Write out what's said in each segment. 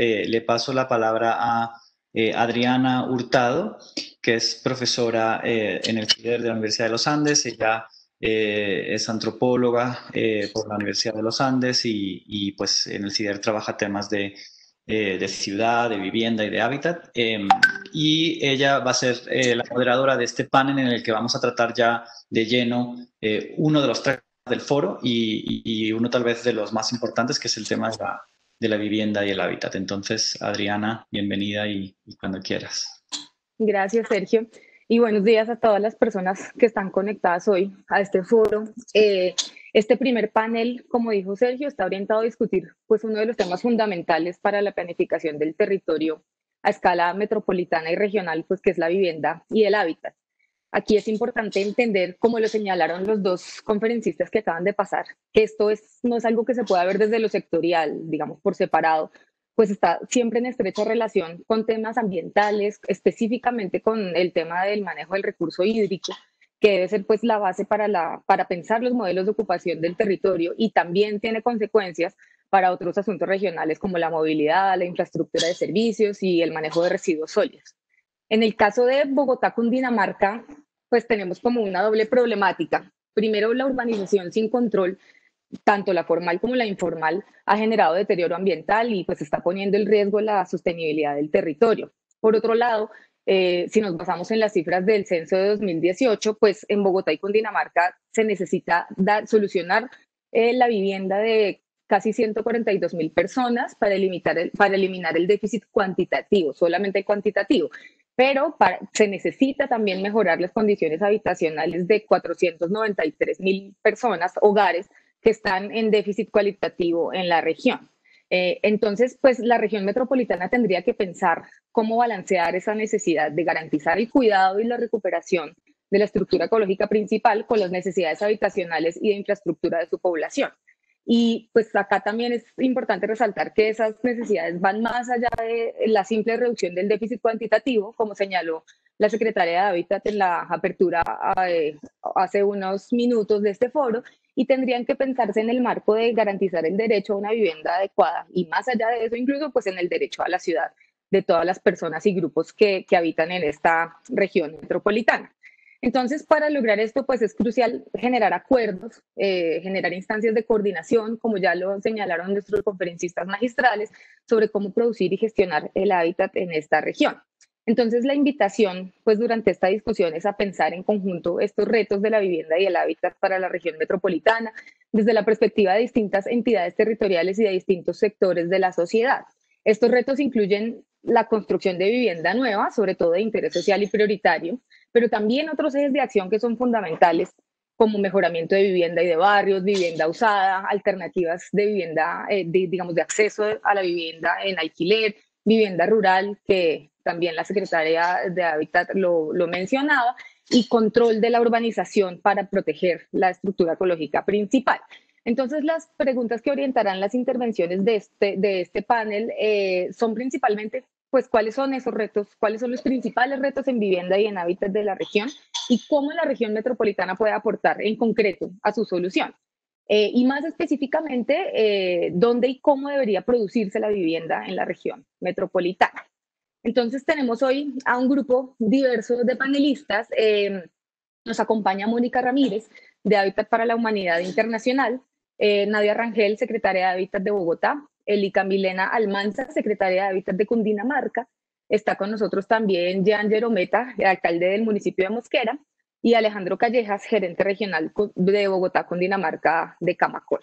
le paso la palabra a Adriana Hurtado, que es profesora en el CIDER de la Universidad de los Andes. Ella es antropóloga por la Universidad de los Andes y pues en el CIDER trabaja temas de ciudad, de vivienda y de hábitat. Y ella va a ser la moderadora de este panel en el que vamos a tratar ya de lleno uno de los tres del foro y uno tal vez de los más importantes, que es el tema de la vivienda y el hábitat. Entonces, Adriana, bienvenida y cuando quieras. Gracias, Sergio. Y buenos días a todas las personas que están conectadas hoy a este foro. Este primer panel, como dijo Sergio, está orientado a discutir pues, uno de los temas fundamentales para la planificación del territorio a escala metropolitana y regional, pues, que es la vivienda y el hábitat. Aquí es importante entender, como lo señalaron los dos conferencistas que acaban de pasar, que esto no es algo que se pueda ver desde lo sectorial, digamos, por separado, pues está siempre en estrecha relación con temas ambientales, específicamente con el tema del manejo del recurso hídrico, que debe ser pues la base para pensar los modelos de ocupación del territorio, y también tiene consecuencias para otros asuntos regionales como la movilidad, la infraestructura de servicios y el manejo de residuos sólidos. En el caso de Bogotá-Cundinamarca, pues tenemos como una doble problemática. Primero, la urbanización sin control, tanto la formal como la informal, ha generado deterioro ambiental y pues está poniendo en riesgo la sostenibilidad del territorio. Por otro lado, si nos basamos en las cifras del censo de 2018, pues en Bogotá y Cundinamarca se necesita solucionar la vivienda de casi 142.000 personas para eliminar el déficit cuantitativo, solamente el cuantitativo. Pero se necesita también mejorar las condiciones habitacionales de 493.000 personas, hogares, que están en déficit cualitativo en la región. Entonces, pues la región metropolitana tendría que pensar cómo balancear esa necesidad de garantizar el cuidado y la recuperación de la estructura ecológica principal con las necesidades habitacionales y de infraestructura de su población. Y pues acá también es importante resaltar que esas necesidades van más allá de la simple reducción del déficit cuantitativo, como señaló la secretaria de Hábitat en la apertura hace unos minutos de este foro, y tendrían que pensarse en el marco de garantizar el derecho a una vivienda adecuada y más allá de eso incluso pues en el derecho a la ciudad de todas las personas y grupos que habitan en esta región metropolitana. Entonces, para lograr esto, pues es crucial generar acuerdos, generar instancias de coordinación, como ya lo señalaron nuestros conferencistas magistrales, sobre cómo producir y gestionar el hábitat en esta región. Entonces, la invitación, pues durante esta discusión es a pensar en conjunto estos retos de la vivienda y el hábitat para la región metropolitana, desde la perspectiva de distintas entidades territoriales y de distintos sectores de la sociedad. Estos retos incluyen la construcción de vivienda nueva, sobre todo de interés social y prioritario, pero también otros ejes de acción que son fundamentales, como mejoramiento de vivienda y de barrios, vivienda usada, alternativas de vivienda, digamos, de acceso a la vivienda en alquiler, vivienda rural, que también la secretaria de Hábitat lo mencionaba, y control de la urbanización para proteger la estructura ecológica principal. Entonces, las preguntas que orientarán las intervenciones de este panel son principalmente pues cuáles son esos retos, cuáles son los principales retos en vivienda y en hábitat de la región y cómo la región metropolitana puede aportar en concreto a su solución. Y más específicamente, dónde y cómo debería producirse la vivienda en la región metropolitana. Entonces tenemos hoy a un grupo diverso de panelistas. Nos acompaña Mónica Ramírez, de Hábitat para la Humanidad Internacional, Nadya Rangel, secretaria de Hábitat de Bogotá, Elica Milena Almansa, secretaria de Hábitat de Cundinamarca. Está con nosotros también Gian Gerometta, alcalde del municipio de Mosquera, y Alejandro Callejas, gerente regional de Bogotá-Cundinamarca de Camacol.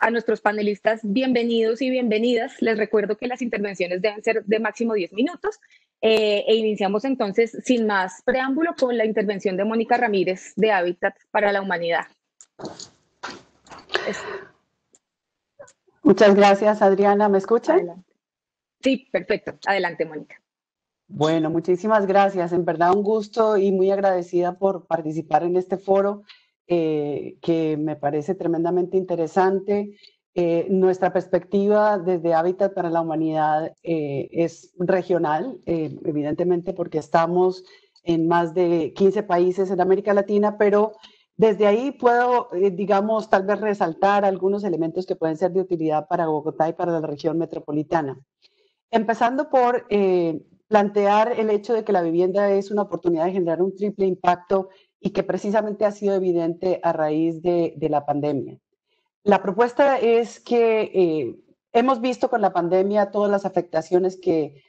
A nuestros panelistas, bienvenidos y bienvenidas. Les recuerdo que las intervenciones deben ser de máximo 10 minutos. E iniciamos entonces, sin más preámbulo, con la intervención de Mónica Ramírez, de Hábitat para la Humanidad. Muchas gracias, Adriana. ¿Me escuchan? Sí, perfecto. Adelante, Mónica. Bueno, muchísimas gracias. En verdad, un gusto y muy agradecida por participar en este foro que me parece tremendamente interesante. Nuestra perspectiva desde Hábitat para la Humanidad es regional, evidentemente porque estamos en más de 15 países en América Latina, pero Desde ahí puedo, digamos, tal vez resaltar algunos elementos que pueden ser de utilidad para Bogotá y para la región metropolitana. Empezando por plantear el hecho de que la vivienda es una oportunidad de generar un triple impacto y que precisamente ha sido evidente a raíz de la pandemia. La propuesta es que hemos visto con la pandemia todas las afectaciones que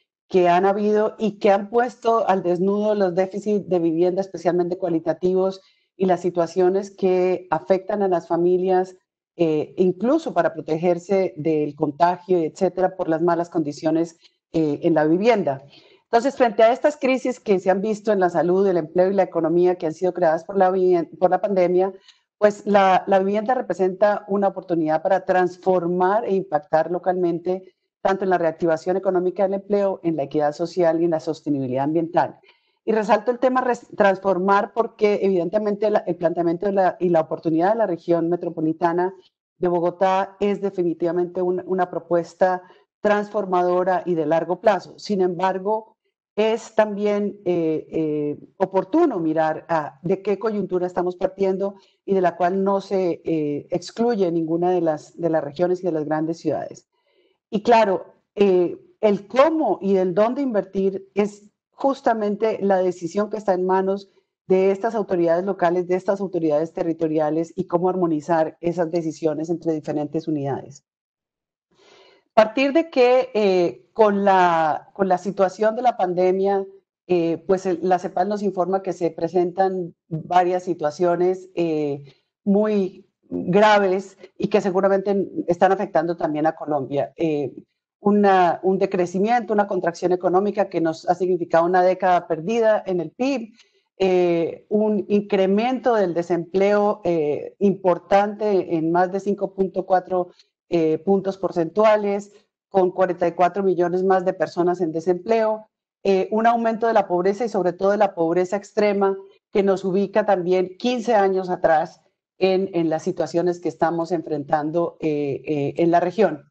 han habido y que han puesto al desnudo los déficits de vivienda, especialmente cualitativos, y las situaciones que afectan a las familias, incluso para protegerse del contagio, etcétera, por las malas condiciones en la vivienda. Entonces, frente a estas crisis que se han visto en la salud, el empleo y la economía que han sido creadas por la pandemia, pues la vivienda representa una oportunidad para transformar e impactar localmente tanto en la reactivación económica del empleo, en la equidad social y en la sostenibilidad ambiental. Y resalto el tema transformar porque evidentemente el planteamiento y la oportunidad de la región metropolitana de Bogotá es definitivamente una propuesta transformadora y de largo plazo. Sin embargo, es también oportuno mirar de qué coyuntura estamos partiendo y de la cual no se excluye ninguna de las regiones y de las grandes ciudades. Y claro, el cómo y el dónde invertir es justamente la decisión que está en manos de estas autoridades locales, de estas autoridades territoriales y cómo armonizar esas decisiones entre diferentes unidades. Partir de que con la situación de la pandemia, pues la CEPAL nos informa que se presentan varias situaciones muy graves y que seguramente están afectando también a Colombia. Un decrecimiento, una contracción económica que nos ha significado una década perdida en el PIB, un incremento del desempleo importante en más de 5.4 puntos porcentuales, con 44 millones más de personas en desempleo, un aumento de la pobreza y sobre todo de la pobreza extrema que nos ubica también 15 años atrás en las situaciones que estamos enfrentando en la región.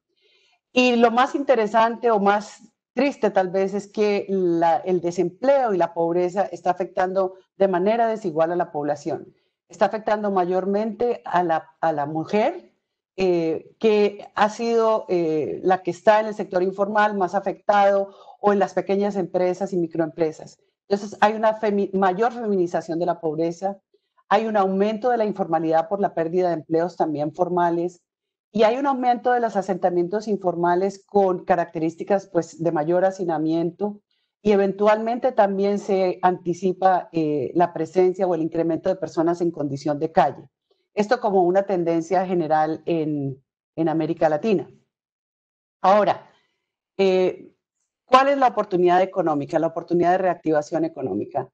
Y lo más interesante o más triste tal vez es que el desempleo y la pobreza está afectando de manera desigual a la población. Está afectando mayormente a la mujer, que ha sido la que está en el sector informal más afectado o en las pequeñas empresas y microempresas. Entonces hay una mayor feminización de la pobreza, hay un aumento de la informalidad por la pérdida de empleos también formales, y hay un aumento de los asentamientos informales con características pues, de mayor hacinamiento y eventualmente también se anticipa la presencia o el incremento de personas en condición de calle. Esto como una tendencia general en América Latina. Ahora, ¿cuál es la oportunidad económica? La oportunidad de reactivación económica.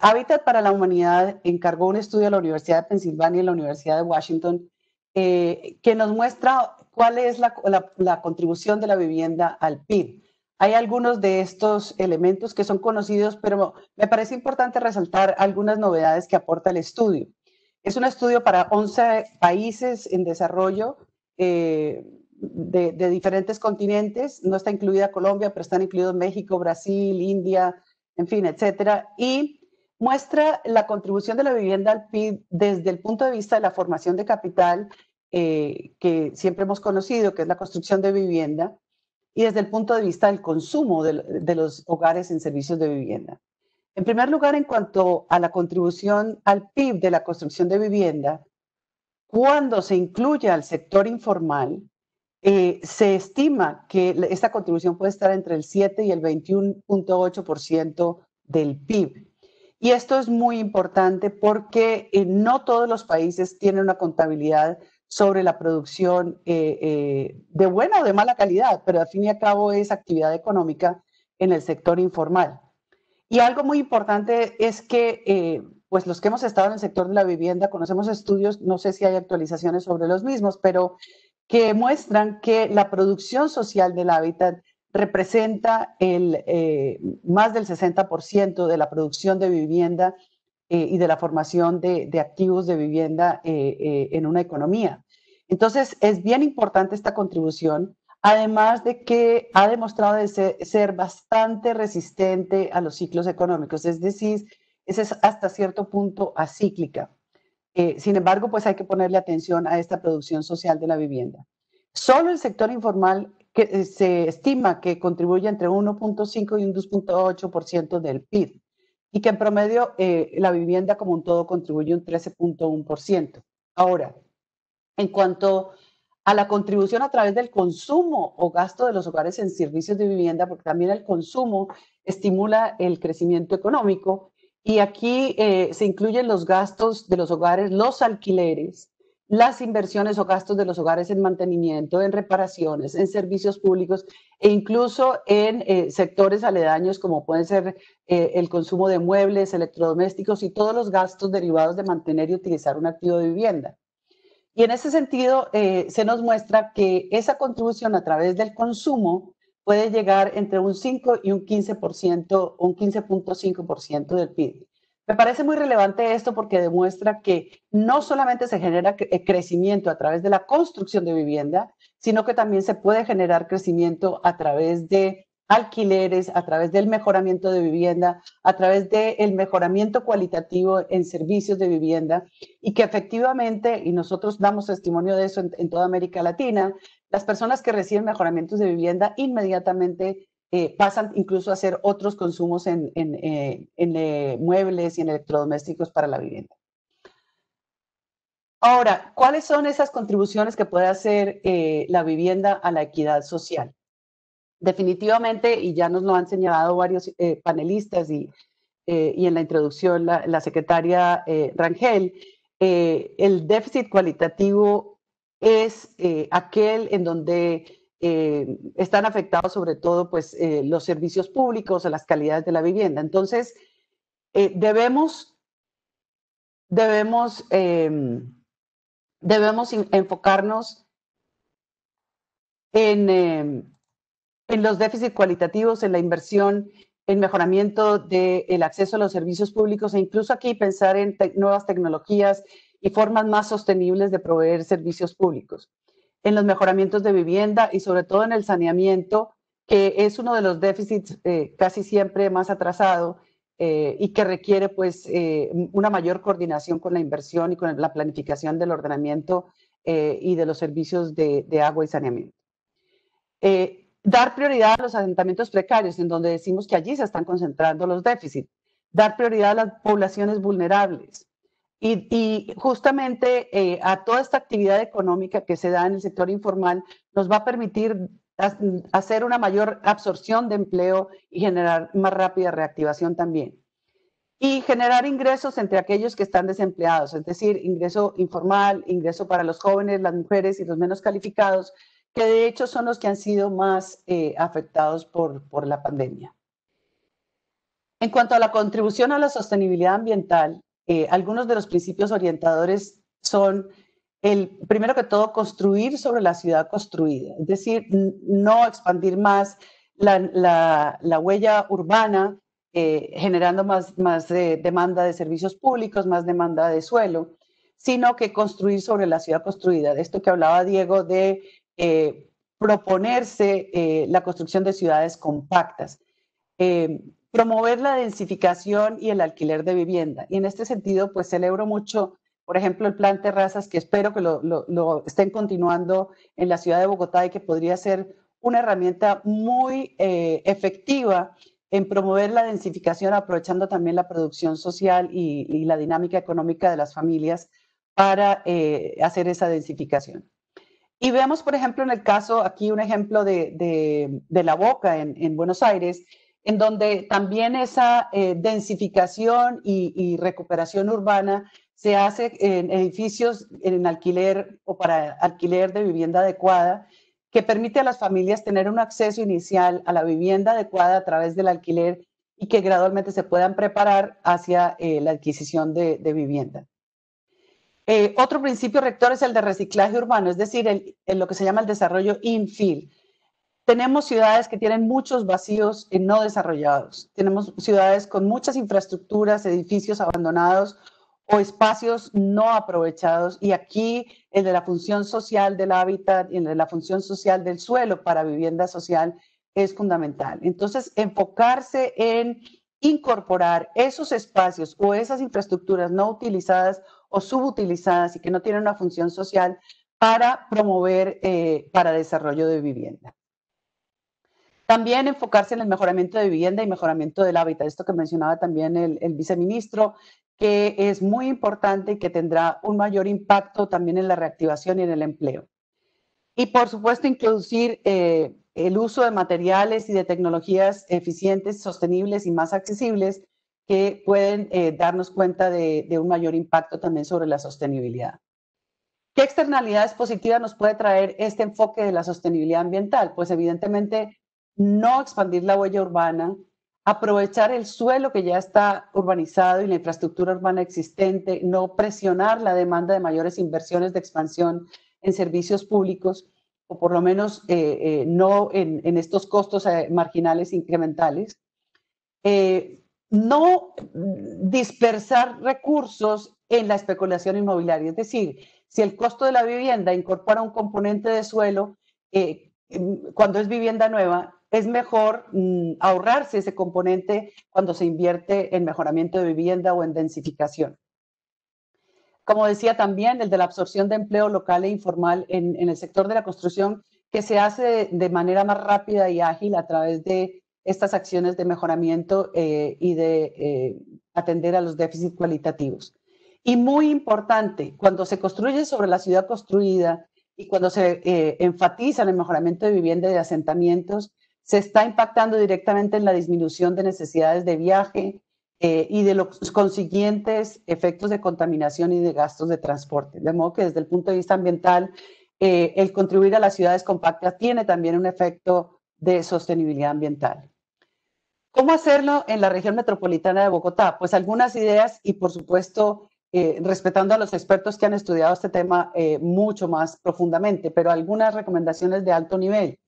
Hábitat para la Humanidad encargó un estudio a la Universidad de Pensilvania y la Universidad de Washington que nos muestra cuál es la contribución de la vivienda al PIB. Hay algunos de estos elementos que son conocidos, pero me parece importante resaltar algunas novedades que aporta el estudio. Es un estudio para 11 países en desarrollo de diferentes continentes. No está incluida Colombia, pero están incluidos México, Brasil, India, en fin, etcétera. Y muestra la contribución de la vivienda al PIB desde el punto de vista de la formación de capital que siempre hemos conocido, que es la construcción de vivienda, y desde el punto de vista del consumo de los hogares en servicios de vivienda. En primer lugar, en cuanto a la contribución al PIB de la construcción de vivienda, cuando se incluye al sector informal, se estima que esta contribución puede estar entre el 7 y el 21.8% del PIB. Y esto es muy importante porque no todos los países tienen una contabilidad sobre la producción de buena o de mala calidad, pero al fin y al cabo es actividad económica en el sector informal. Y algo muy importante es que pues los que hemos estado en el sector de la vivienda conocemos estudios, no sé si hay actualizaciones sobre los mismos, pero que muestran que la producción social del hábitat representa más del 60% de la producción de vivienda y de la formación de activos de vivienda en una economía. Entonces, es bien importante esta contribución, además de que ha demostrado de ser bastante resistente a los ciclos económicos, es decir, es hasta cierto punto acíclica. Sin embargo, pues hay que ponerle atención a esta producción social de la vivienda. Solo el sector informal que se estima que contribuye entre 1.5 y un 2.8% del PIB y que en promedio la vivienda como un todo contribuye un 13.1%. Ahora, en cuanto a la contribución a través del consumo o gasto de los hogares en servicios de vivienda, porque también el consumo estimula el crecimiento económico, y aquí se incluyen los gastos de los hogares, los alquileres, las inversiones o gastos de los hogares en mantenimiento, en reparaciones, en servicios públicos e incluso en sectores aledaños como pueden ser el consumo de muebles, electrodomésticos y todos los gastos derivados de mantener y utilizar un activo de vivienda. Y en ese sentido se nos muestra que esa contribución a través del consumo puede llegar entre un 5 y un 15%, un 15.5% del PIB. Me parece muy relevante esto porque demuestra que no solamente se genera crecimiento a través de la construcción de vivienda, sino que también se puede generar crecimiento a través de alquileres, a través del mejoramiento de vivienda, a través del mejoramiento cualitativo en servicios de vivienda y que efectivamente, y nosotros damos testimonio de eso en toda América Latina, las personas que reciben mejoramientos de vivienda inmediatamente pasan incluso a hacer otros consumos en muebles y en electrodomésticos para la vivienda. Ahora, ¿cuáles son esas contribuciones que puede hacer la vivienda a la equidad social? Definitivamente, y ya nos lo han señalado varios panelistas y en la introducción la secretaria Rangel, el déficit cualitativo es aquel en donde están afectados sobre todo pues, los servicios públicos o las calidades de la vivienda. Entonces, debemos enfocarnos en los déficits cualitativos, en la inversión, en mejoramiento del acceso a los servicios públicos e incluso aquí pensar en nuevas tecnologías y formas más sostenibles de proveer servicios públicos, en los mejoramientos de vivienda y sobre todo en el saneamiento, que es uno de los déficits casi siempre más atrasado y que requiere pues una mayor coordinación con la inversión y con la planificación del ordenamiento y de los servicios de agua y saneamiento. Dar prioridad a los asentamientos precarios, en donde decimos que allí se están concentrando los déficits. Dar prioridad a las poblaciones vulnerables. Y justamente a toda esta actividad económica que se da en el sector informal nos va a permitir hacer una mayor absorción de empleo y generar más rápida reactivación también. Y generar ingresos entre aquellos que están desempleados, es decir, ingreso informal, ingreso para los jóvenes, las mujeres y los menos calificados, que de hecho son los que han sido más afectados por la pandemia. En cuanto a la contribución a la sostenibilidad ambiental, algunos de los principios orientadores son, primero que todo, construir sobre la ciudad construida, es decir, no expandir más la huella urbana, generando más demanda de servicios públicos, más demanda de suelo, sino que construir sobre la ciudad construida. De esto que hablaba Diego de proponerse la construcción de ciudades compactas. Promover la densificación y el alquiler de vivienda. Y en este sentido, pues celebro mucho, por ejemplo, el plan Terrazas, que espero que lo estén continuando en la ciudad de Bogotá y que podría ser una herramienta muy efectiva en promover la densificación, aprovechando también la producción social y la dinámica económica de las familias para hacer esa densificación. Y vemos, por ejemplo, en el caso, aquí un ejemplo de La Boca en Buenos Aires, en donde también esa densificación y recuperación urbana se hace en edificios en alquiler o para alquiler de vivienda adecuada, que permite a las familias tener un acceso inicial a la vivienda adecuada a través del alquiler y que gradualmente se puedan preparar hacia la adquisición de vivienda. Otro principio rector es el de reciclaje urbano, es decir, lo que se llama el desarrollo infill. Tenemos ciudades que tienen muchos vacíos no desarrollados. Tenemos ciudades con muchas infraestructuras, edificios abandonados o espacios no aprovechados. Y aquí el de la función social del hábitat y el de la función social del suelo para vivienda social es fundamental. Entonces, enfocarse en incorporar esos espacios o esas infraestructuras no utilizadas o subutilizadas y que no tienen una función social para promover, para desarrollo de vivienda. También enfocarse en el mejoramiento de vivienda y mejoramiento del hábitat, esto que mencionaba también el viceministro, que es muy importante y que tendrá un mayor impacto también en la reactivación y en el empleo. Y por supuesto introducir el uso de materiales y de tecnologías eficientes, sostenibles y más accesibles que pueden darnos cuenta de un mayor impacto también sobre la sostenibilidad. ¿Qué externalidades positivas nos puede traer este enfoque de la sostenibilidad ambiental? Pues evidentemente no expandir la huella urbana, aprovechar el suelo que ya está urbanizado y la infraestructura urbana existente, no presionar la demanda de mayores inversiones de expansión en servicios públicos, o por lo menos no en estos costos marginales incrementales. No dispersar recursos en la especulación inmobiliaria, es decir, si el costo de la vivienda incorpora un componente de suelo, cuando es vivienda nueva, es mejor ahorrarse ese componente cuando se invierte en mejoramiento de vivienda o en densificación. Como decía también, el de la absorción de empleo local e informal en el sector de la construcción, que se hace de manera más rápida y ágil a través de estas acciones de mejoramiento y de atender a los déficits cualitativos. Y muy importante, cuando se construye sobre la ciudad construida y cuando se enfatiza en el mejoramiento de vivienda y de asentamientos, se está impactando directamente en la disminución de necesidades de viaje y de los consiguientes efectos de contaminación y de gastos de transporte. De modo que desde el punto de vista ambiental, el contribuir a las ciudades compactas tiene también un efecto de sostenibilidad ambiental. ¿Cómo hacerlo en la región metropolitana de Bogotá? Pues algunas ideas y, por supuesto, respetando a los expertos que han estudiado este tema mucho más profundamente, pero algunas recomendaciones de alto nivel.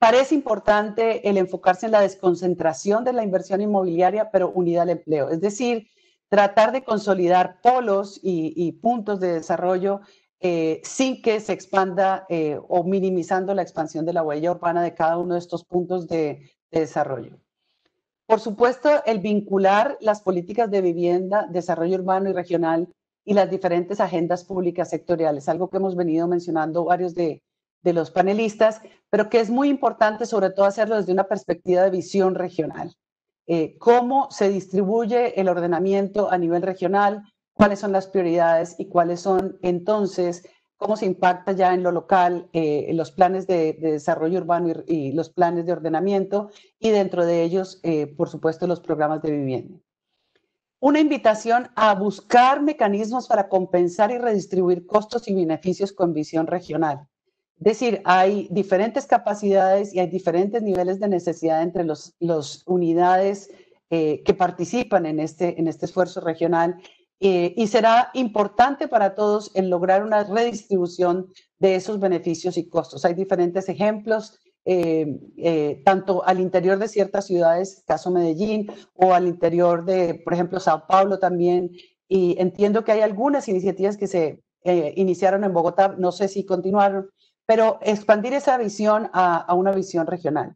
Parece importante el enfocarse en la desconcentración de la inversión inmobiliaria, pero unida al empleo. Es decir, tratar de consolidar polos y puntos de desarrollo sin que se expanda o minimizando la expansión de la huella urbana de cada uno de estos puntos de desarrollo. Por supuesto, el vincular las políticas de vivienda, desarrollo urbano y regional y las diferentes agendas públicas sectoriales, algo que hemos venido mencionando varios de los panelistas, pero que es muy importante sobre todo hacerlo desde una perspectiva de visión regional. Cómo se distribuye el ordenamiento a nivel regional, cuáles son las prioridades y cuáles son entonces, cómo se impacta ya en lo local los planes de desarrollo urbano y los planes de ordenamiento y dentro de ellos, por supuesto, los programas de vivienda. Una invitación a buscar mecanismos para compensar y redistribuir costos y beneficios con visión regional. Es decir, hay diferentes capacidades y hay diferentes niveles de necesidad entre las unidades que participan en este esfuerzo regional y será importante para todos en lograr una redistribución de esos beneficios y costos. Hay diferentes ejemplos, tanto al interior de ciertas ciudades, caso Medellín, o al interior de, por ejemplo, São Paulo también, y entiendo que hay algunas iniciativas que se iniciaron en Bogotá, no sé si continuaron, pero expandir esa visión a una visión regional.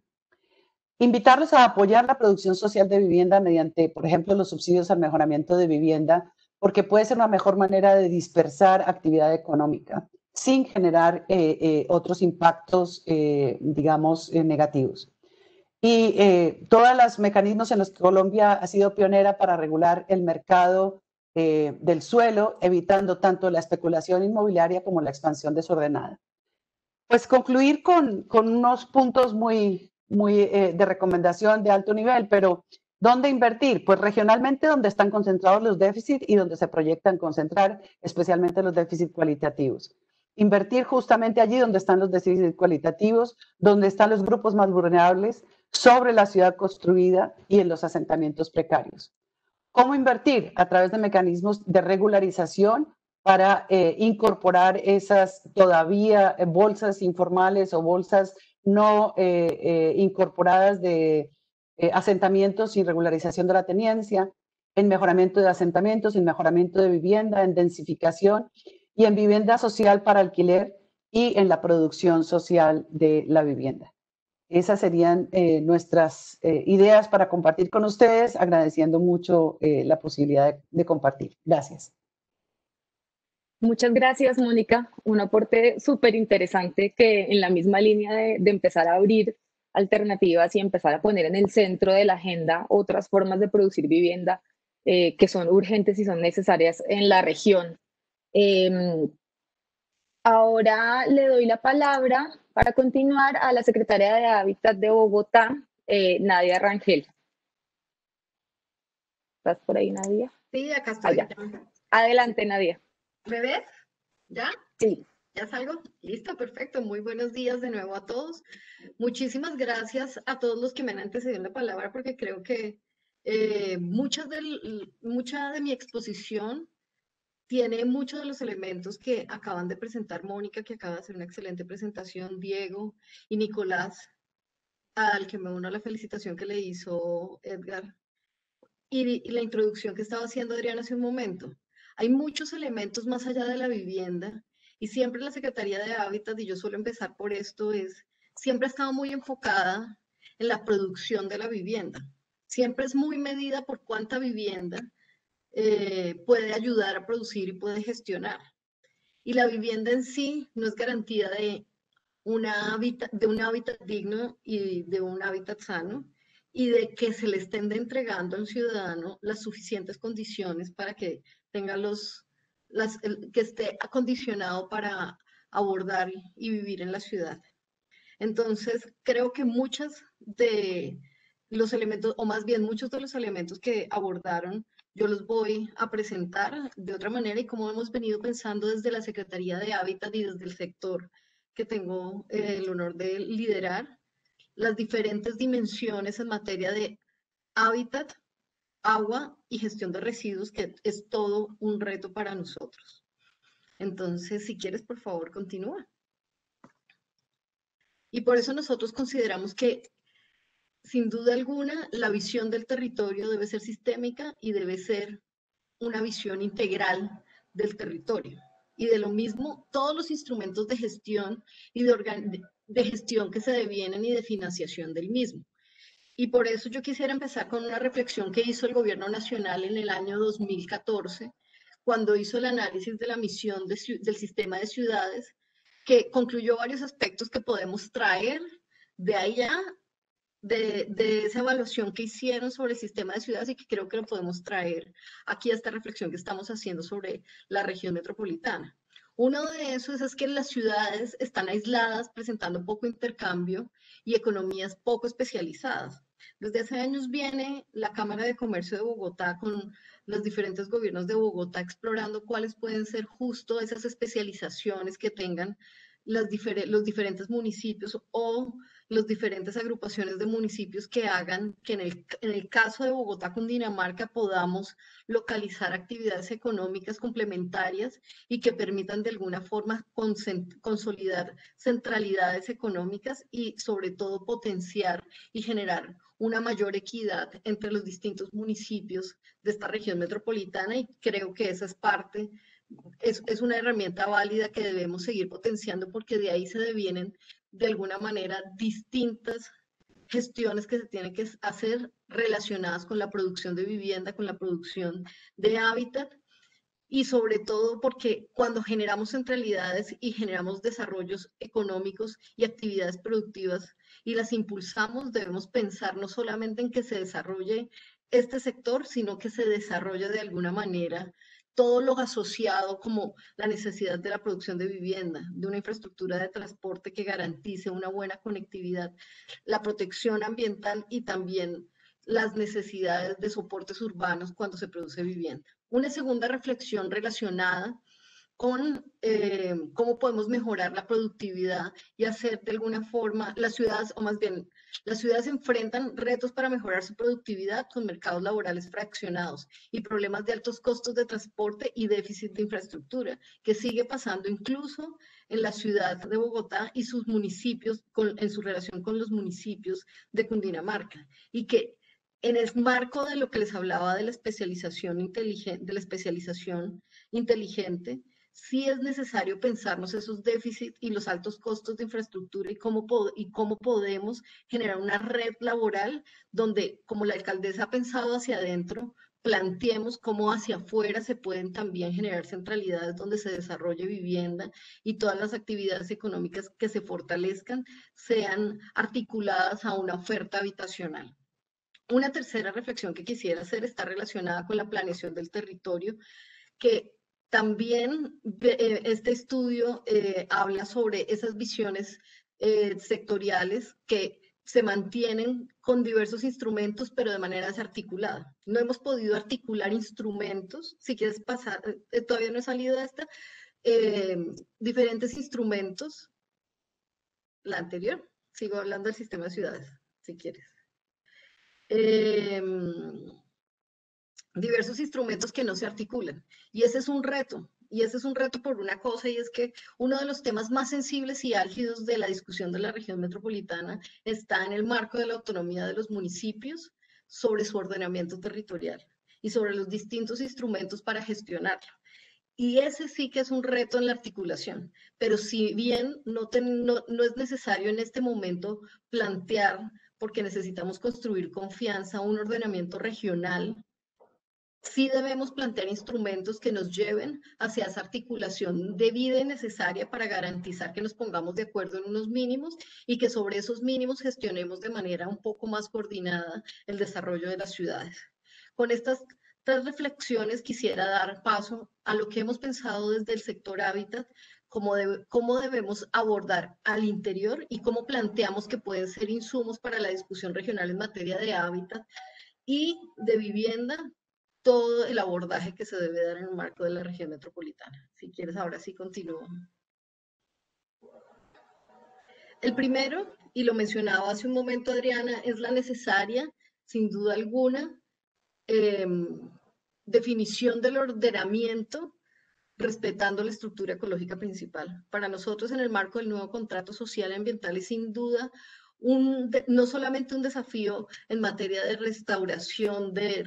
Invitarlos a apoyar la producción social de vivienda mediante, por ejemplo, los subsidios al mejoramiento de vivienda, porque puede ser una mejor manera de dispersar actividad económica sin generar otros impactos, digamos, negativos. Y todos los mecanismos en los que Colombia ha sido pionera para regular el mercado del suelo, evitando tanto la especulación inmobiliaria como la expansión desordenada. Pues concluir con unos puntos muy de recomendación de alto nivel, pero ¿dónde invertir? Pues regionalmente donde están concentrados los déficits y donde se proyectan concentrar, especialmente los déficits cualitativos. Invertir justamente allí donde están los déficits cualitativos, donde están los grupos más vulnerables, sobre la ciudad construida y en los asentamientos precarios. ¿Cómo invertir? A través de mecanismos de regularización, para incorporar esas todavía bolsas informales o bolsas no incorporadas de asentamientos y regularización de la tenencia, en mejoramiento de asentamientos, en mejoramiento de vivienda, en densificación y en vivienda social para alquiler y en la producción social de la vivienda. Esas serían nuestras ideas para compartir con ustedes, agradeciendo mucho la posibilidad de compartir. Gracias. Muchas gracias, Mónica. Un aporte súper interesante que en la misma línea de empezar a abrir alternativas y empezar a poner en el centro de la agenda otras formas de producir vivienda que son urgentes y son necesarias en la región. Ahora le doy la palabra para continuar a la secretaria de Hábitat de Bogotá, Nadya Rangel. ¿Estás por ahí, Nadya? Sí, acá estoy. Allá. Adelante, Nadya. ¿Me ves? ¿Ya? Sí. ¿Ya salgo? Listo, perfecto. Muy buenos días de nuevo a todos. Muchísimas gracias a todos los que me han antecedido la palabra, porque creo que mucha de mi exposición tiene muchos de los elementos que acaban de presentar Mónica, que acaba de hacer una excelente presentación, Diego y Nicolás, al que me uno a la felicitación que le hizo Edgar, y la introducción que estaba haciendo Adriana hace un momento. Hay muchos elementos más allá de la vivienda, y siempre la Secretaría de Hábitat, y yo suelo empezar por esto, siempre ha estado muy enfocada en la producción de la vivienda. Siempre es muy medida por cuánta vivienda puede ayudar a producir y puede gestionar. Y la vivienda en sí no es garantía de un hábitat digno y de un hábitat sano, y de que se le estén entregando al ciudadano las suficientes condiciones para que tenga que esté acondicionado para abordar y vivir en la ciudad. Entonces, creo que muchos de los elementos que abordaron, yo los voy a presentar de otra manera, y cómo hemos venido pensando desde la Secretaría de Hábitat y desde el sector que tengo el honor de liderar, las diferentes dimensiones en materia de hábitat, agua y gestión de residuos, que es todo un reto para nosotros. Entonces, si quieres, por favor, continúa. Y por eso nosotros consideramos que, sin duda alguna, la visión del territorio debe ser sistémica y debe ser una visión integral del territorio. Y de lo mismo, todos los instrumentos de gestión y de gestión que se devienen y de financiación del mismo. Y por eso yo quisiera empezar con una reflexión que hizo el Gobierno Nacional en el año 2014, cuando hizo el análisis de la misión del sistema de ciudades, que concluyó varios aspectos que podemos traer de allá, de esa evaluación que hicieron sobre el sistema de ciudades, y que creo que lo podemos traer aquí a esta reflexión que estamos haciendo sobre la región metropolitana. Uno de esos es que las ciudades están aisladas, presentando poco intercambio y economías poco especializadas. Desde hace años viene la Cámara de Comercio de Bogotá con los diferentes gobiernos de Bogotá explorando cuáles pueden ser justo esas especializaciones que tengan los diferentes municipios o las diferentes agrupaciones de municipios, que hagan que en el caso de Bogotá-Cundinamarca podamos localizar actividades económicas complementarias y que permitan de alguna forma consolidar centralidades económicas y sobre todo potenciar y generar una mayor equidad entre los distintos municipios de esta región metropolitana, y creo que esa es parte. Es una herramienta válida que debemos seguir potenciando, porque de ahí se devienen de alguna manera distintas gestiones que se tienen que hacer relacionadas con la producción de vivienda, con la producción de hábitat, y sobre todo porque cuando generamos centralidades y generamos desarrollos económicos y actividades productivas y las impulsamos, debemos pensar no solamente en que se desarrolle este sector, sino que se desarrolle de alguna manera todo lo asociado, como la necesidad de la producción de vivienda, de una infraestructura de transporte que garantice una buena conectividad, la protección ambiental y también las necesidades de soportes urbanos cuando se produce vivienda. Una segunda reflexión relacionada con cómo podemos mejorar la productividad y hacer de alguna forma las ciudades enfrentan retos para mejorar su productividad con mercados laborales fraccionados y problemas de altos costos de transporte y déficit de infraestructura, que sigue pasando incluso en la ciudad de Bogotá y sus municipios, en su relación con los municipios de Cundinamarca, y que en el marco de lo que les hablaba de la especialización inteligente, sí es necesario pensarnos esos déficits y los altos costos de infraestructura y cómo podemos generar una red laboral donde, como la alcaldesa ha pensado hacia adentro, planteemos cómo hacia afuera se pueden también generar centralidades donde se desarrolle vivienda y todas las actividades económicas que se fortalezcan sean articuladas a una oferta habitacional. Una tercera reflexión que quisiera hacer está relacionada con la planeación del territorio, que también este estudio habla sobre esas visiones sectoriales que se mantienen con diversos instrumentos, pero de manera desarticulada. No hemos podido articular instrumentos, si quieres pasar, todavía no he salido de esta, diferentes instrumentos. La anterior, sigo hablando del sistema de ciudades, si quieres. Diversos instrumentos que no se articulan. Y ese es un reto. Y ese es un reto por una cosa, y es que uno de los temas más sensibles y álgidos de la discusión de la región metropolitana está en el marco de la autonomía de los municipios sobre su ordenamiento territorial y sobre los distintos instrumentos para gestionarlo. Y ese sí que es un reto en la articulación, pero si bien no es necesario en este momento plantear, porque necesitamos construir confianza, un ordenamiento regional, sí debemos plantear instrumentos que nos lleven hacia esa articulación debida y necesaria para garantizar que nos pongamos de acuerdo en unos mínimos y que sobre esos mínimos gestionemos de manera un poco más coordinada el desarrollo de las ciudades. Con estas tres reflexiones quisiera dar paso a lo que hemos pensado desde el sector hábitat, cómo debemos abordar al interior y cómo planteamos que pueden ser insumos para la discusión regional en materia de hábitat y de vivienda, todo el abordaje que se debe dar en el marco de la región metropolitana. Si quieres, ahora sí continúo. El primero, y lo mencionaba hace un momento Adriana, es la necesaria, sin duda alguna, definición del ordenamiento respetando la estructura ecológica principal. Para nosotros, en el marco del nuevo contrato social y ambiental, es sin duda no solamente un desafío en materia de restauración, de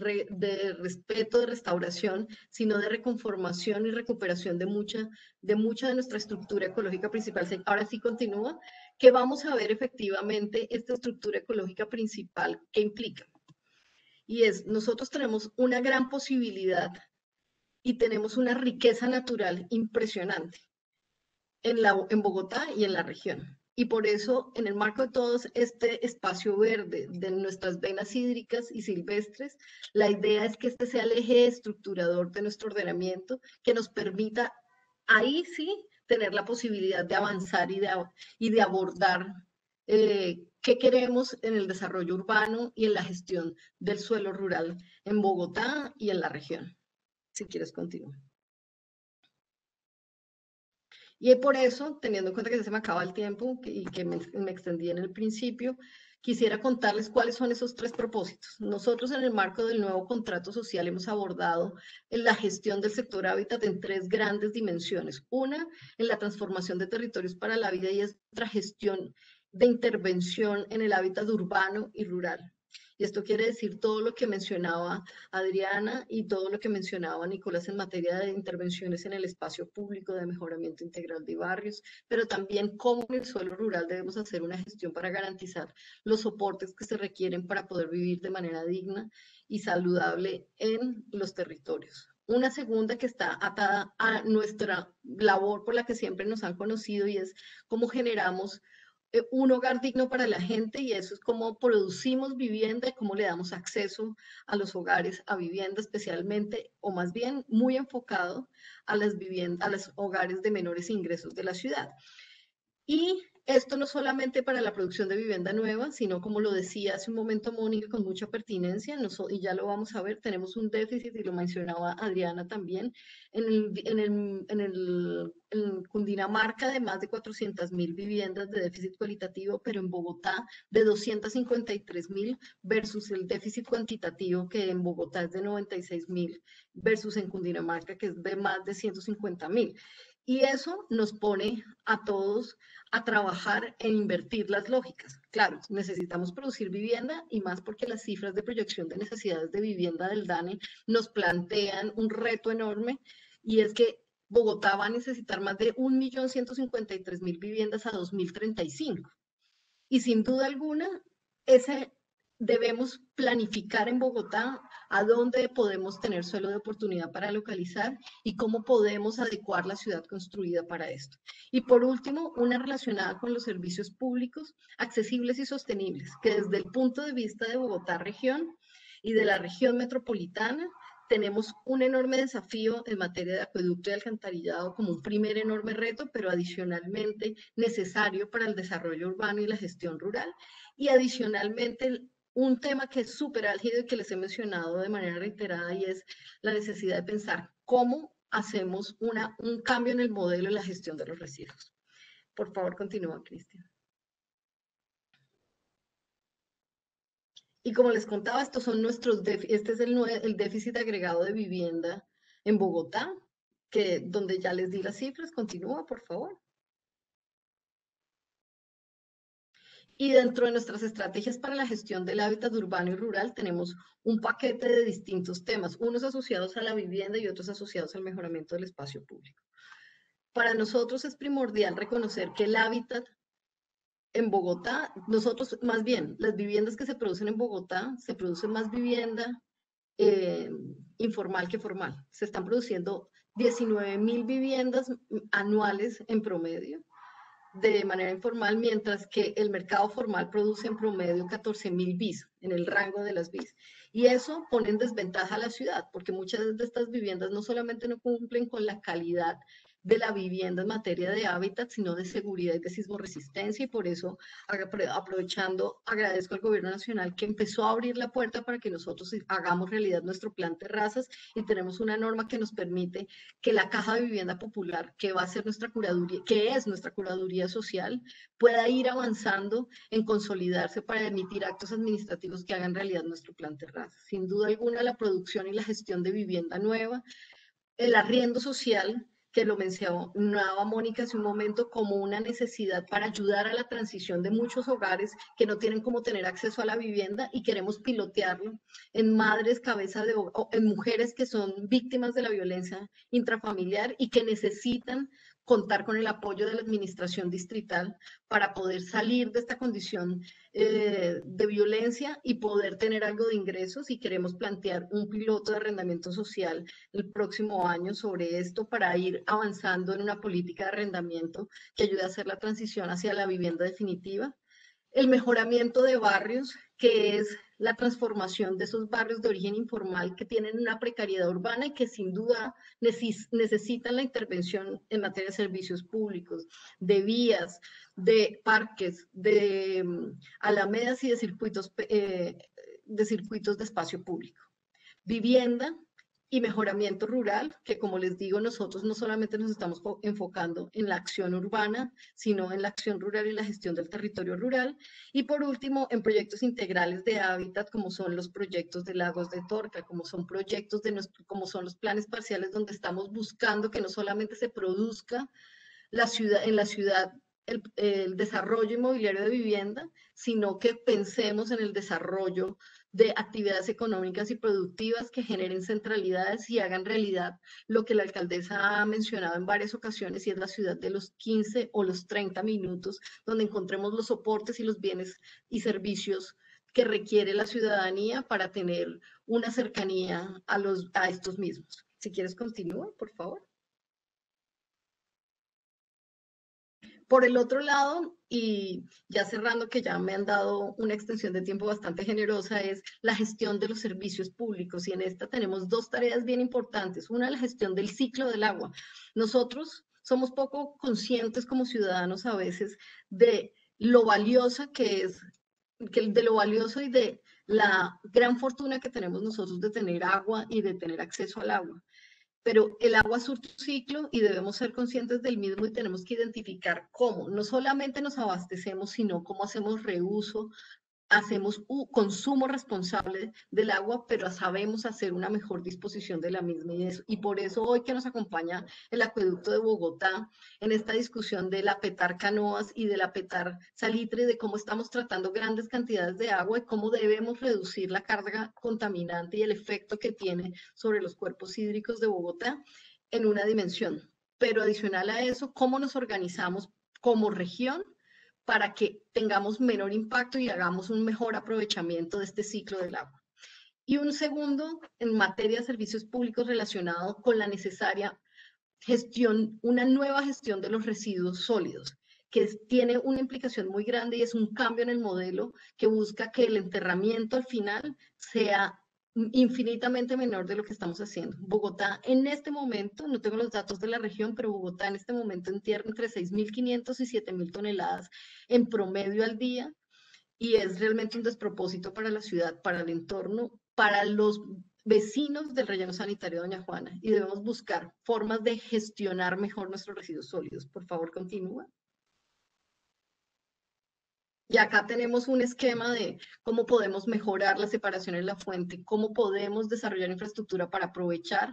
respeto de restauración, sino de reconformación y recuperación de mucha de nuestra estructura ecológica principal. Ahora sí continúa, que vamos a ver efectivamente esta estructura ecológica principal que implica. Y es, nosotros tenemos una gran posibilidad y tenemos una riqueza natural impresionante en Bogotá y en la región. Y por eso, en el marco de todo este espacio verde de nuestras venas hídricas y silvestres, la idea es que este sea el eje estructurador de nuestro ordenamiento, que nos permita, ahí sí, tener la posibilidad de avanzar y de abordar qué queremos en el desarrollo urbano y en la gestión del suelo rural en Bogotá y en la región. Si quieres, continúa. Y por eso, teniendo en cuenta que se me acaba el tiempo y que me extendí en el principio, quisiera contarles cuáles son esos tres propósitos. Nosotros en el marco del nuevo contrato social hemos abordado la gestión del sector hábitat en tres grandes dimensiones. Una, en la transformación de territorios para la vida, y es otra gestión de intervención en el hábitat urbano y rural. Y esto quiere decir todo lo que mencionaba Adriana y todo lo que mencionaba Nicolás en materia de intervenciones en el espacio público, de mejoramiento integral de barrios, pero también cómo en el suelo rural debemos hacer una gestión para garantizar los soportes que se requieren para poder vivir de manera digna y saludable en los territorios. Una segunda que está atada a nuestra labor por la que siempre nos han conocido, y es cómo generamos un hogar digno para la gente, y eso es cómo producimos vivienda y cómo le damos acceso a los hogares, a vivienda especialmente, o más bien muy enfocado a las viviendas, a los hogares de menores ingresos de la ciudad. Y esto no solamente para la producción de vivienda nueva, sino, como lo decía hace un momento Mónica con mucha pertinencia, y ya lo vamos a ver, tenemos un déficit, y lo mencionaba Adriana también, en Cundinamarca de más de 400.000 viviendas de déficit cualitativo, pero en Bogotá de 253.000 versus el déficit cuantitativo, que en Bogotá es de 96.000 versus en Cundinamarca, que es de más de 150.000. Y eso nos pone a todos a trabajar en invertir las lógicas. Claro, necesitamos producir vivienda, y más porque las cifras de proyección de necesidades de vivienda del DANE nos plantean un reto enorme, y es que Bogotá va a necesitar más de 1.153.000 viviendas a 2035. Y sin duda alguna, ese debemos planificar en Bogotá a dónde podemos tener suelo de oportunidad para localizar y cómo podemos adecuar la ciudad construida para esto. Y por último, una relacionada con los servicios públicos accesibles y sostenibles, que desde el punto de vista de Bogotá región y de la región metropolitana, tenemos un enorme desafío en materia de acueducto y alcantarillado como un primer enorme reto, pero adicionalmente necesario para el desarrollo urbano y la gestión rural. Y adicionalmente un tema que es súper álgido y que les he mencionado de manera reiterada, y es la necesidad de pensar cómo hacemos un cambio en el modelo de la gestión de los residuos. Por favor, continúa, Cristian. Y como les contaba, estos son nuestros este es el déficit agregado de vivienda en Bogotá, donde ya les di las cifras. Continúa, por favor. Y dentro de nuestras estrategias para la gestión del hábitat urbano y rural tenemos un paquete de distintos temas, unos asociados a la vivienda y otros asociados al mejoramiento del espacio público. Para nosotros es primordial reconocer que el hábitat en Bogotá, más bien, las viviendas que se producen en Bogotá, se produce más vivienda informal que formal. Se están produciendo 19,000 viviendas anuales en promedio de manera informal, mientras que el mercado formal produce en promedio 14,000 BIS, en el rango de las BIS. Y eso pone en desventaja a la ciudad, porque muchas de estas viviendas no solamente no cumplen con la calidad de la vivienda en materia de hábitat, sino de seguridad y de sismoresistencia, y por eso, aprovechando, agradezco al Gobierno Nacional que empezó a abrir la puerta para que nosotros hagamos realidad nuestro plan Terrazas, y tenemos una norma que nos permite que la Caja de Vivienda Popular, que va a ser nuestra curaduría, que es nuestra curaduría social, pueda ir avanzando en consolidarse para emitir actos administrativos que hagan realidad nuestro plan Terrazas. Sin duda alguna, la producción y la gestión de vivienda nueva, el arriendo social, que lo mencionaba Mónica hace un momento, como una necesidad para ayudar a la transición de muchos hogares que no tienen cómo tener acceso a la vivienda, y queremos pilotearlo en madres en mujeres que son víctimas de la violencia intrafamiliar y que necesitan contar con el apoyo de la administración distrital para poder salir de esta condición de violencia y poder tener algo de ingresos, y queremos plantear un piloto de arrendamiento social el próximo año sobre esto para ir avanzando en una política de arrendamiento que ayude a hacer la transición hacia la vivienda definitiva. El mejoramiento de barrios, que es la transformación de esos barrios de origen informal que tienen una precariedad urbana y que sin duda necesitan la intervención en materia de servicios públicos, de vías, de parques, de alamedas y de circuitos de espacio público. Vivienda y mejoramiento rural, que como les digo, nosotros no solamente nos estamos enfocando en la acción urbana, sino en la acción rural y la gestión del territorio rural. Y por último, en proyectos integrales de hábitat, como son los proyectos de lagos de Torca, como son los planes parciales, donde estamos buscando que no solamente se produzca en la ciudad el desarrollo inmobiliario de vivienda, sino que pensemos en el desarrollo de actividades económicas y productivas que generen centralidades y hagan realidad lo que la alcaldesa ha mencionado en varias ocasiones, y es la ciudad de los 15 o los 30 minutos, donde encontremos los soportes y los bienes y servicios que requiere la ciudadanía para tener una cercanía a estos mismos. Si quieres, continúa, por favor. Por el otro lado, y ya cerrando, que ya me han dado una extensión de tiempo bastante generosa, es la gestión de los servicios públicos, y en esta tenemos dos tareas bien importantes. Una, la gestión del ciclo del agua. Nosotros somos poco conscientes como ciudadanos a veces de lo valiosa que es, de lo valioso y de la gran fortuna que tenemos nosotros de tener agua y de tener acceso al agua. Pero el agua surge un ciclo y debemos ser conscientes del mismo, y tenemos que identificar cómo. No solamente nos abastecemos, sino cómo hacemos reuso, hacemos consumo responsable del agua, pero sabemos hacer una mejor disposición de la misma. Y por eso hoy que nos acompaña el acueducto de Bogotá en esta discusión del apetar canoas y del apetar salitre, de cómo estamos tratando grandes cantidades de agua y cómo debemos reducir la carga contaminante y el efecto que tiene sobre los cuerpos hídricos de Bogotá en una dimensión. Pero adicional a eso, cómo nos organizamos como región para que tengamos menor impacto y hagamos un mejor aprovechamiento de este ciclo del agua. Y un segundo, en materia de servicios públicos relacionado con la necesaria gestión, una nueva gestión de los residuos sólidos, que tiene una implicación muy grande y es un cambio en el modelo que busca que el enterramiento al final sea infinitamente menor de lo que estamos haciendo. Bogotá en este momento, no tengo los datos de la región, pero Bogotá en este momento entierra entre 6.500 y 7.000 toneladas en promedio al día, y es realmente un despropósito para la ciudad, para el entorno, para los vecinos del relleno sanitario de Doña Juana, y debemos buscar formas de gestionar mejor nuestros residuos sólidos. Por favor, continúa. Y acá tenemos un esquema de cómo podemos mejorar la separación en la fuente, cómo podemos desarrollar infraestructura para aprovechar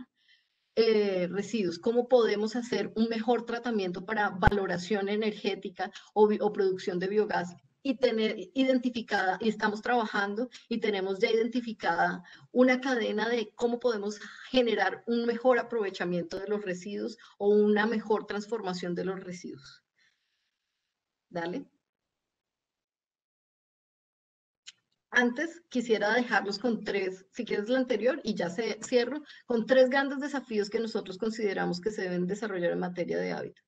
residuos, cómo podemos hacer un mejor tratamiento para valoración energética o producción de biogás, y tener identificada, y estamos trabajando, y tenemos ya identificada una cadena de cómo podemos generar un mejor aprovechamiento de los residuos o una mejor transformación de los residuos. Dale. Antes quisiera dejarlos con tres, si quieres la anterior, y ya cierro, con tres grandes desafíos que nosotros consideramos que se deben desarrollar en materia de hábitat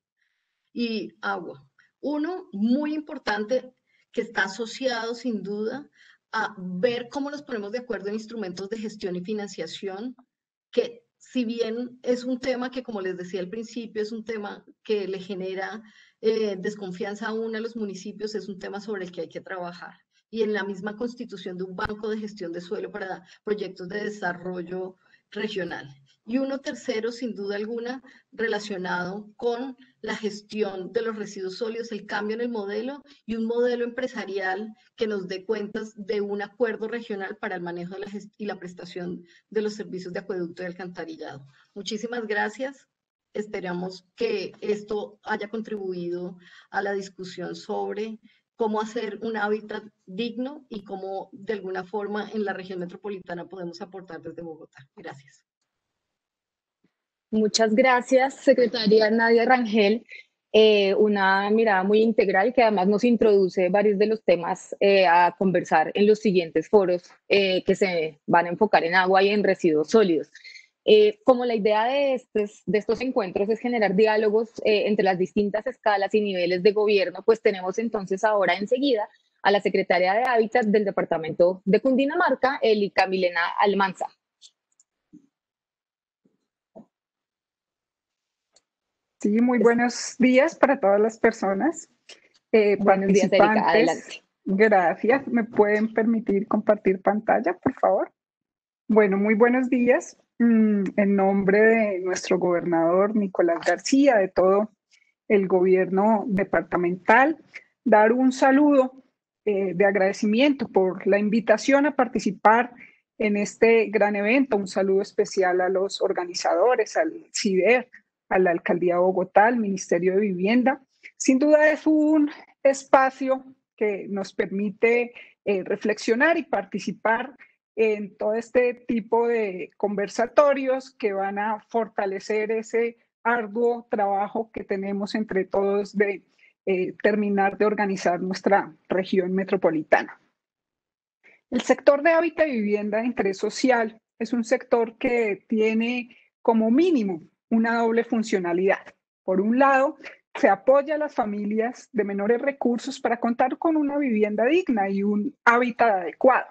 y agua. Uno, muy importante, que está asociado sin duda a ver cómo nos ponemos de acuerdo en instrumentos de gestión y financiación, que si bien es un tema que, como les decía al principio, es un tema que le genera desconfianza aún a los municipios, es un tema sobre el que hay que trabajar. Y en la misma constitución de un banco de gestión de suelo para proyectos de desarrollo regional. Y uno tercero, sin duda alguna, relacionado con la gestión de los residuos sólidos, el cambio en el modelo y un modelo empresarial que nos dé cuentas de un acuerdo regional para el manejo de la y la prestación de los servicios de acueducto y alcantarillado. Muchísimas gracias. Esperamos que esto haya contribuido a la discusión sobre cómo hacer un hábitat digno y cómo de alguna forma en la región metropolitana podemos aportar desde Bogotá. Gracias. Muchas gracias, secretaria Nadya Rangel. Una mirada muy integral que además nos introduce varios de los temas a conversar en los siguientes foros que se van a enfocar en agua y en residuos sólidos. Como la idea de estos encuentros es generar diálogos entre las distintas escalas y niveles de gobierno, pues tenemos entonces ahora enseguida a la secretaria de Hábitat del departamento de Cundinamarca, Elica Milena Almansa. Sí, muy buenos días para todas las personas participantes. Buenos días, Erika. Adelante. Gracias. ¿Me pueden permitir compartir pantalla, por favor? Bueno, muy buenos días. En nombre de nuestro gobernador Nicolás García, de todo el gobierno departamental, dar un saludo de agradecimiento por la invitación a participar en este gran evento. Un saludo especial a los organizadores, al CIDER, a la Alcaldía de Bogotá, al Ministerio de Vivienda. Sin duda es un espacio que nos permite reflexionar y participar en todo este tipo de conversatorios que van a fortalecer ese arduo trabajo que tenemos entre todos de terminar de organizar nuestra región metropolitana. El sector de hábitat y vivienda de interés social es un sector que tiene como mínimo una doble funcionalidad. Por un lado, se apoya a las familias de menores recursos para contar con una vivienda digna y un hábitat adecuado.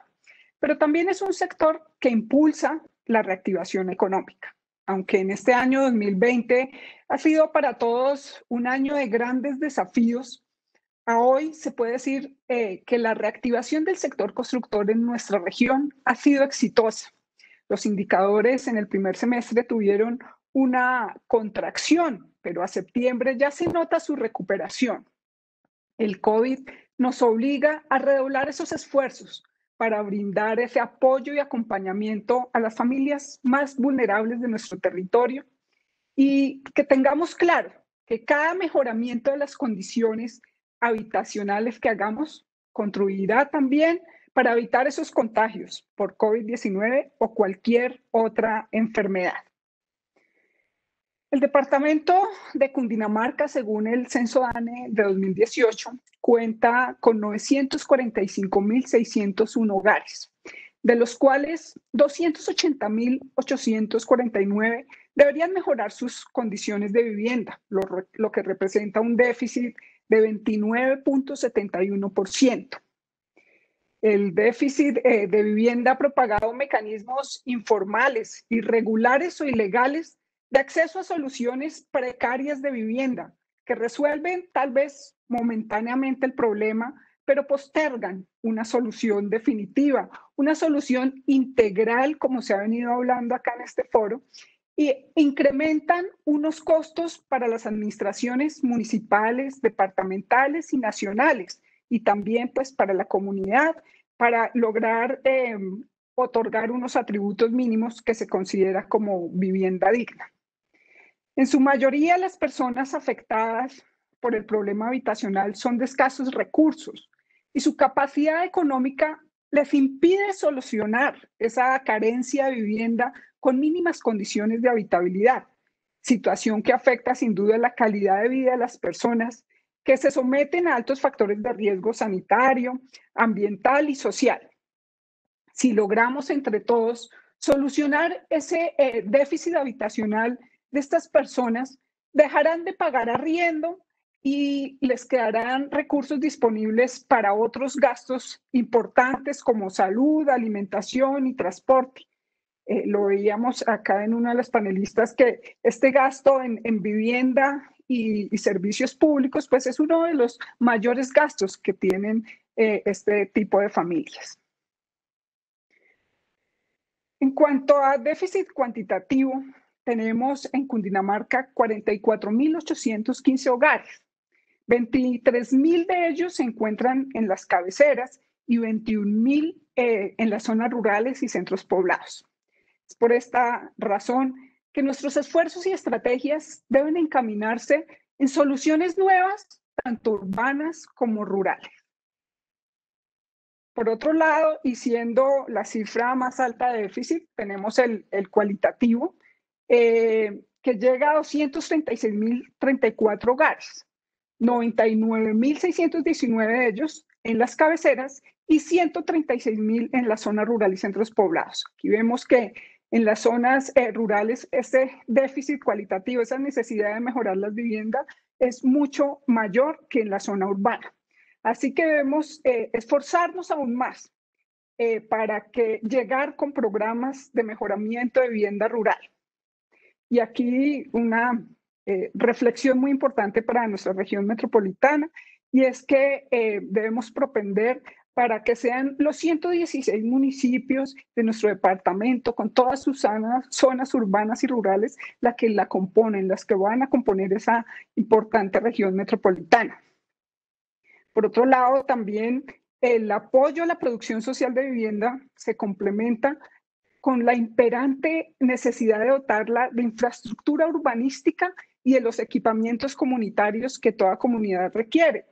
Pero también es un sector que impulsa la reactivación económica. Aunque en este año 2020 ha sido para todos un año de grandes desafíos, a hoy se puede decir que la reactivación del sector constructor en nuestra región ha sido exitosa. Los indicadores en el primer semestre tuvieron una contracción, pero a septiembre ya se nota su recuperación. El COVID nos obliga a redoblar esos esfuerzos para brindar ese apoyo y acompañamiento a las familias más vulnerables de nuestro territorio, y que tengamos claro que cada mejoramiento de las condiciones habitacionales que hagamos contribuirá también para evitar esos contagios por COVID-19 o cualquier otra enfermedad. El departamento de Cundinamarca, según el censo DANE de 2018, cuenta con 945.601 hogares, de los cuales 280.849 deberían mejorar sus condiciones de vivienda, lo que representa un déficit de 29.71%. El déficit de vivienda ha propagado mecanismos informales, irregulares o ilegales de acceso a soluciones precarias de vivienda que resuelven tal vez momentáneamente el problema, pero postergan una solución definitiva, una solución integral, como se ha venido hablando acá en este foro, y incrementan unos costos para las administraciones municipales, departamentales y nacionales, y también pues para la comunidad, para lograr otorgar unos atributos mínimos que se considera como vivienda digna. En su mayoría, las personas afectadas por el problema habitacional son de escasos recursos y su capacidad económica les impide solucionar esa carencia de vivienda con mínimas condiciones de habitabilidad, situación que afecta sin duda la calidad de vida de las personas que se someten a altos factores de riesgo sanitario, ambiental y social. Si logramos entre todos solucionar ese déficit habitacional de estas personas, dejarán de pagar arriendo y les quedarán recursos disponibles para otros gastos importantes como salud, alimentación y transporte. Lo veíamos acá en una de las panelistas que este gasto en vivienda y servicios públicos pues es uno de los mayores gastos que tienen este tipo de familias. En cuanto a déficit cuantitativo, tenemos en Cundinamarca 44.815 hogares. 23.000 de ellos se encuentran en las cabeceras y 21.000 en las zonas rurales y centros poblados. Es por esta razón que nuestros esfuerzos y estrategias deben encaminarse en soluciones nuevas, tanto urbanas como rurales. Por otro lado, y siendo la cifra más alta de déficit, tenemos el cualitativo, que llega a 236.034 hogares, 99.619 de ellos en las cabeceras y 136.000 en la zona rural y centros poblados. Aquí vemos que en las zonas rurales ese déficit cualitativo, esa necesidad de mejorar las viviendas es mucho mayor que en la zona urbana. Así que debemos esforzarnos aún más para que llegar con programas de mejoramiento de vivienda rural. Y aquí una reflexión muy importante para nuestra región metropolitana, y es que debemos propender para que sean los 116 municipios de nuestro departamento, con todas sus zonas urbanas y rurales, las que la componen, las que van a componer esa importante región metropolitana. Por otro lado, también el apoyo a la producción social de vivienda se complementa con la imperante necesidad de dotarla de infraestructura urbanística y de los equipamientos comunitarios que toda comunidad requiere,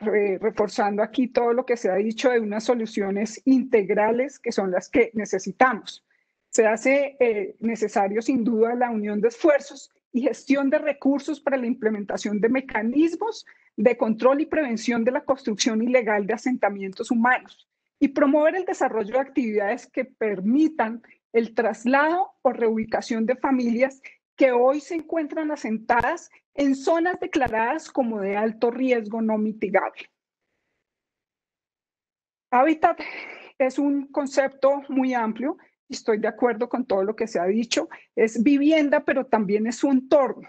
reforzando aquí todo lo que se ha dicho de unas soluciones integrales que son las que necesitamos. Se hace necesario sin duda la unión de esfuerzos y gestión de recursos para la implementación de mecanismos de control y prevención de la construcción ilegal de asentamientos humanos y promover el desarrollo de actividades que permitan el traslado o reubicación de familias que hoy se encuentran asentadas en zonas declaradas como de alto riesgo no mitigable. Hábitat es un concepto muy amplio, y estoy de acuerdo con todo lo que se ha dicho, es vivienda, pero también es su entorno.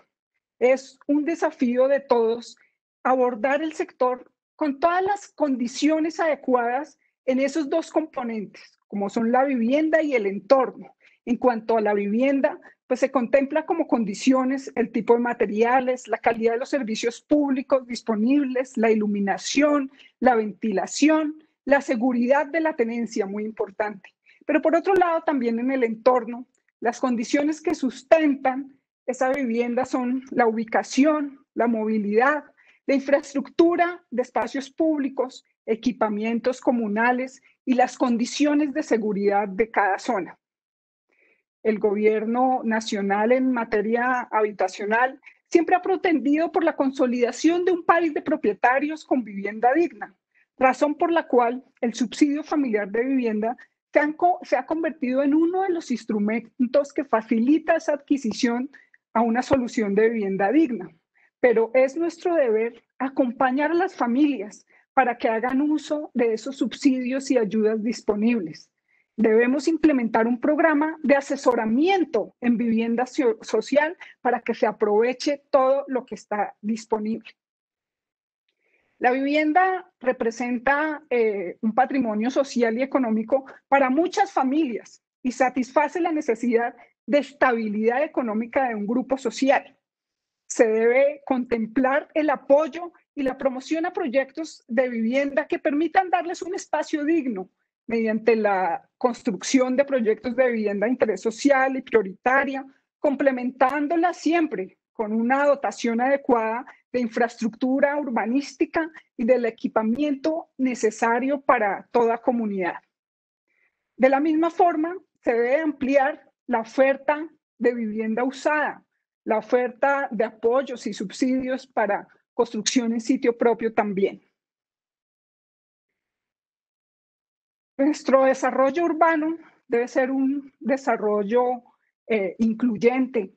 Es un desafío de todos abordar el sector con todas las condiciones adecuadas en esos dos componentes, como son la vivienda y el entorno. En cuanto a la vivienda, pues se contempla como condiciones el tipo de materiales, la calidad de los servicios públicos disponibles, la iluminación, la ventilación, la seguridad de la tenencia, muy importante. Pero por otro lado, también en el entorno, las condiciones que sustentan esa vivienda son la ubicación, la movilidad, la infraestructura de espacios públicos, equipamientos comunales y las condiciones de seguridad de cada zona. el gobierno nacional en materia habitacional siempre ha pretendido por la consolidación de un país de propietarios con vivienda digna, razón por la cual el subsidio familiar de vivienda se ha convertido en uno de los instrumentos que facilita esa adquisición a una solución de vivienda digna. Pero es nuestro deber acompañar a las familias para que hagan uso de esos subsidios y ayudas disponibles. Debemos implementar un programa de asesoramiento en vivienda social para que se aproveche todo lo que está disponible. La vivienda representa un patrimonio social y económico para muchas familias y satisface la necesidad de estabilidad económica de un grupo social. Se debe contemplar el apoyo y la promoción a proyectos de vivienda que permitan darles un espacio digno mediante la construcción de proyectos de vivienda de interés social y prioritaria, complementándola siempre con una dotación adecuada de infraestructura urbanística y del equipamiento necesario para toda comunidad. De la misma forma, se debe ampliar la oferta de vivienda usada, la oferta de apoyos y subsidios para construcción en sitio propio también. Nuestro desarrollo urbano debe ser un desarrollo incluyente.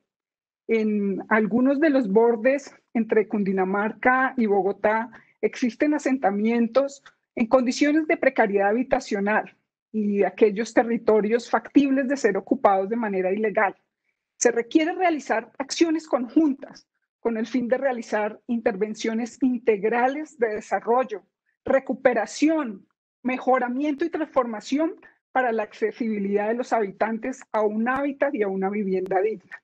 En algunos de los bordes entre Cundinamarca y Bogotá existen asentamientos en condiciones de precariedad habitacional y aquellos territorios factibles de ser ocupados de manera ilegal. Se requiere realizar acciones conjuntas con el fin de realizar intervenciones integrales de desarrollo, recuperación, mejoramiento y transformación para la accesibilidad de los habitantes a un hábitat y a una vivienda digna.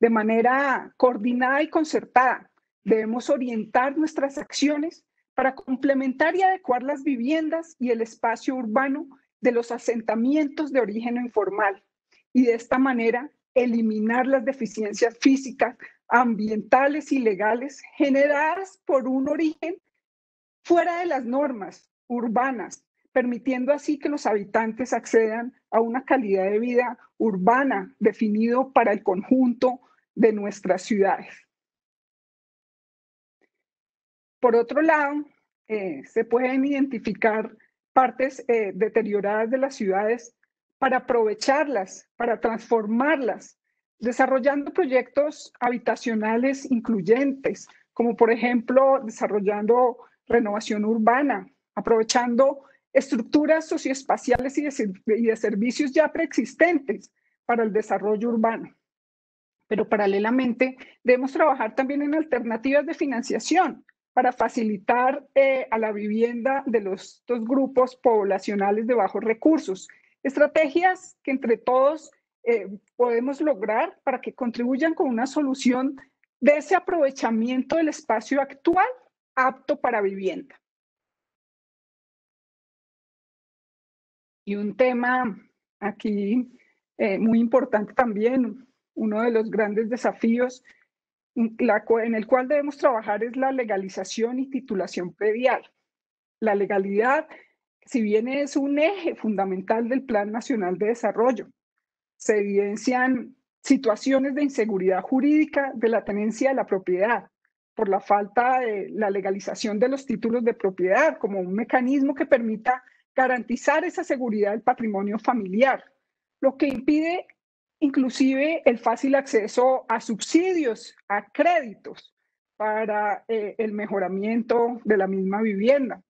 De manera coordinada y concertada, debemos orientar nuestras acciones para complementar y adecuar las viviendas y el espacio urbano de los asentamientos de origen informal y de esta manera eliminar las deficiencias físicas, ambientales y legales generadas por un origen fuera de las normas urbanas, permitiendo así que los habitantes accedan a una calidad de vida urbana definido para el conjunto de nuestras ciudades. Por otro lado, se pueden identificar partes deterioradas de las ciudades para aprovecharlas, para transformarlas, desarrollando proyectos habitacionales incluyentes, como por ejemplo desarrollando renovación urbana, aprovechando estructuras socioespaciales y de servicios ya preexistentes para el desarrollo urbano. Pero paralelamente debemos trabajar también en alternativas de financiación para facilitar a la vivienda de estos grupos poblacionales de bajos recursos. Estrategias que entre todos podemos lograr para que contribuyan con una solución de ese aprovechamiento del espacio actual apto para vivienda. Y un tema aquí muy importante también, uno de los grandes desafíos en el cual debemos trabajar es la legalización y titulación predial. La legalidad, si bien es un eje fundamental del Plan Nacional de Desarrollo, se evidencian situaciones de inseguridad jurídica de la tenencia de la propiedad por la falta de la legalización de los títulos de propiedad como un mecanismo que permita garantizar esa seguridad del patrimonio familiar, lo que impide inclusive el fácil acceso a subsidios, a créditos para el mejoramiento de la misma vivienda.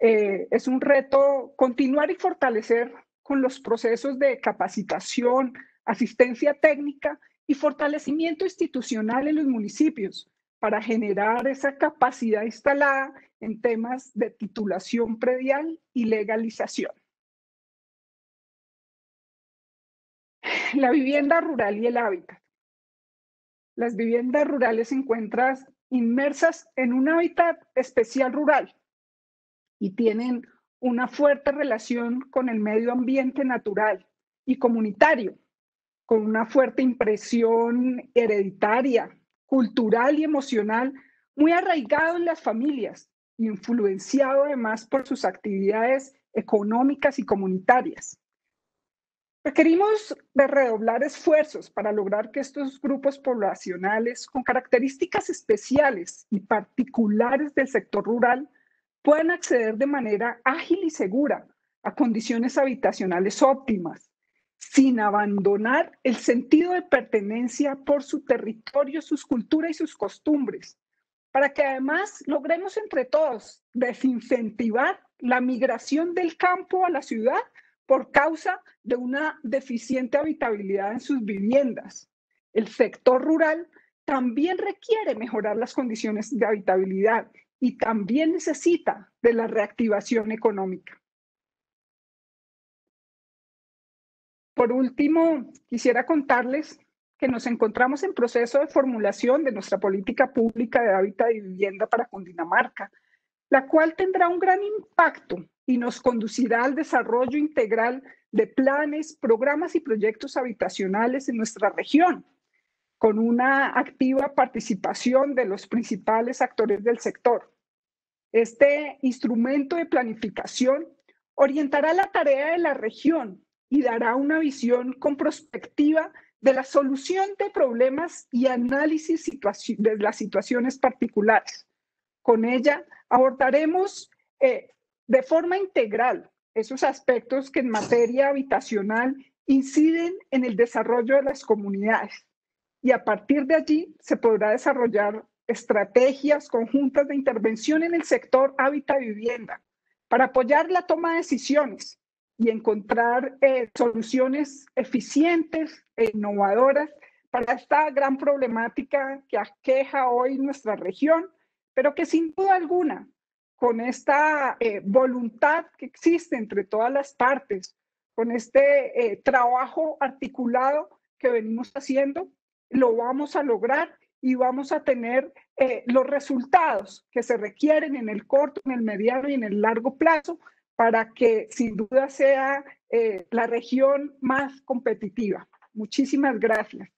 Es un reto continuar y fortalecer con los procesos de capacitación, asistencia técnica y fortalecimiento institucional en los municipios para generar esa capacidad instalada en temas de titulación predial y legalización. La vivienda rural y el hábitat. Las viviendas rurales se encuentran inmersas en un hábitat especial rural y tienen una fuerte relación con el medio ambiente natural y comunitario, con una fuerte impresión hereditaria, cultural y emocional, muy arraigado en las familias, influenciado además por sus actividades económicas y comunitarias. Requerimos redoblar esfuerzos para lograr que estos grupos poblacionales con características especiales y particulares del sector rural puedan acceder de manera ágil y segura a condiciones habitacionales óptimas, sin abandonar el sentido de pertenencia por su territorio, sus culturas y sus costumbres, para que además logremos entre todos desincentivar la migración del campo a la ciudad por causa de una deficiente habitabilidad en sus viviendas. El sector rural también requiere mejorar las condiciones de habitabilidad y también necesita de la reactivación económica. Por último, quisiera contarles que nos encontramos en proceso de formulación de nuestra política pública de hábitat y vivienda para Cundinamarca, la cual tendrá un gran impacto y nos conducirá al desarrollo integral de planes, programas y proyectos habitacionales en nuestra región, con una activa participación de los principales actores del sector. Este instrumento de planificación orientará la tarea de la región y dará una visión con prospectiva de la solución de problemas y análisis de las situaciones particulares. Con ella abordaremos de forma integral esos aspectos que en materia habitacional inciden en el desarrollo de las comunidades, y a partir de allí se podrá desarrollar estrategias conjuntas de intervención en el sector hábitat-vivienda para apoyar la toma de decisiones y encontrar soluciones eficientes e innovadoras para esta gran problemática que aqueja hoy nuestra región, pero que sin duda alguna, con esta voluntad que existe entre todas las partes, con este trabajo articulado que venimos haciendo, lo vamos a lograr y vamos a tener los resultados que se requieren en el corto, en el mediano y en el largo plazo para que sin duda sea la región más competitiva. Muchísimas gracias.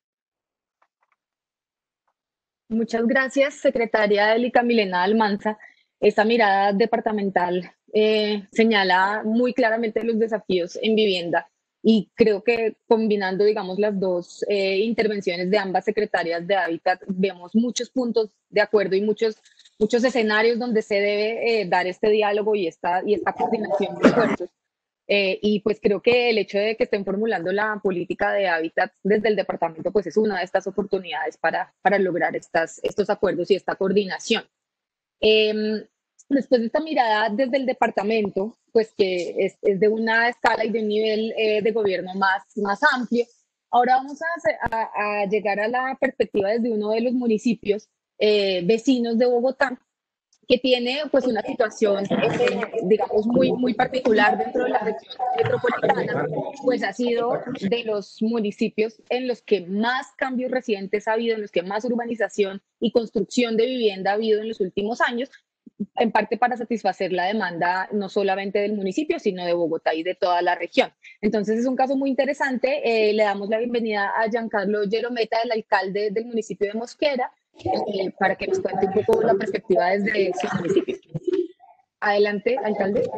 Muchas gracias, secretaria Elica Milena Almansa. Esta mirada departamental señala muy claramente los desafíos en vivienda y creo que combinando, digamos, las dos intervenciones de ambas secretarias de Hábitat, vemos muchos puntos de acuerdo y muchos escenarios donde se debe dar este diálogo y esta coordinación de esfuerzos. Y pues creo que el hecho de que estén formulando la política de hábitat desde el departamento pues es una de estas oportunidades para lograr estos acuerdos y esta coordinación. Después de esta mirada desde el departamento, pues que es de una escala y de un nivel de gobierno más amplio, ahora vamos a llegar a la perspectiva desde uno de los municipios vecinos de Bogotá, que tiene pues una situación, digamos, muy particular dentro de la región metropolitana, pues ha sido de los municipios en los que más cambios recientes ha habido, en los que más urbanización y construcción de vivienda ha habido en los últimos años, en parte para satisfacer la demanda no solamente del municipio, sino de Bogotá y de toda la región. Entonces es un caso muy interesante. Le damos la bienvenida a Gian Gerometta, el alcalde del municipio de Mosquera, para que nos cuente un poco la perspectiva desde su municipio. Adelante, alcalde.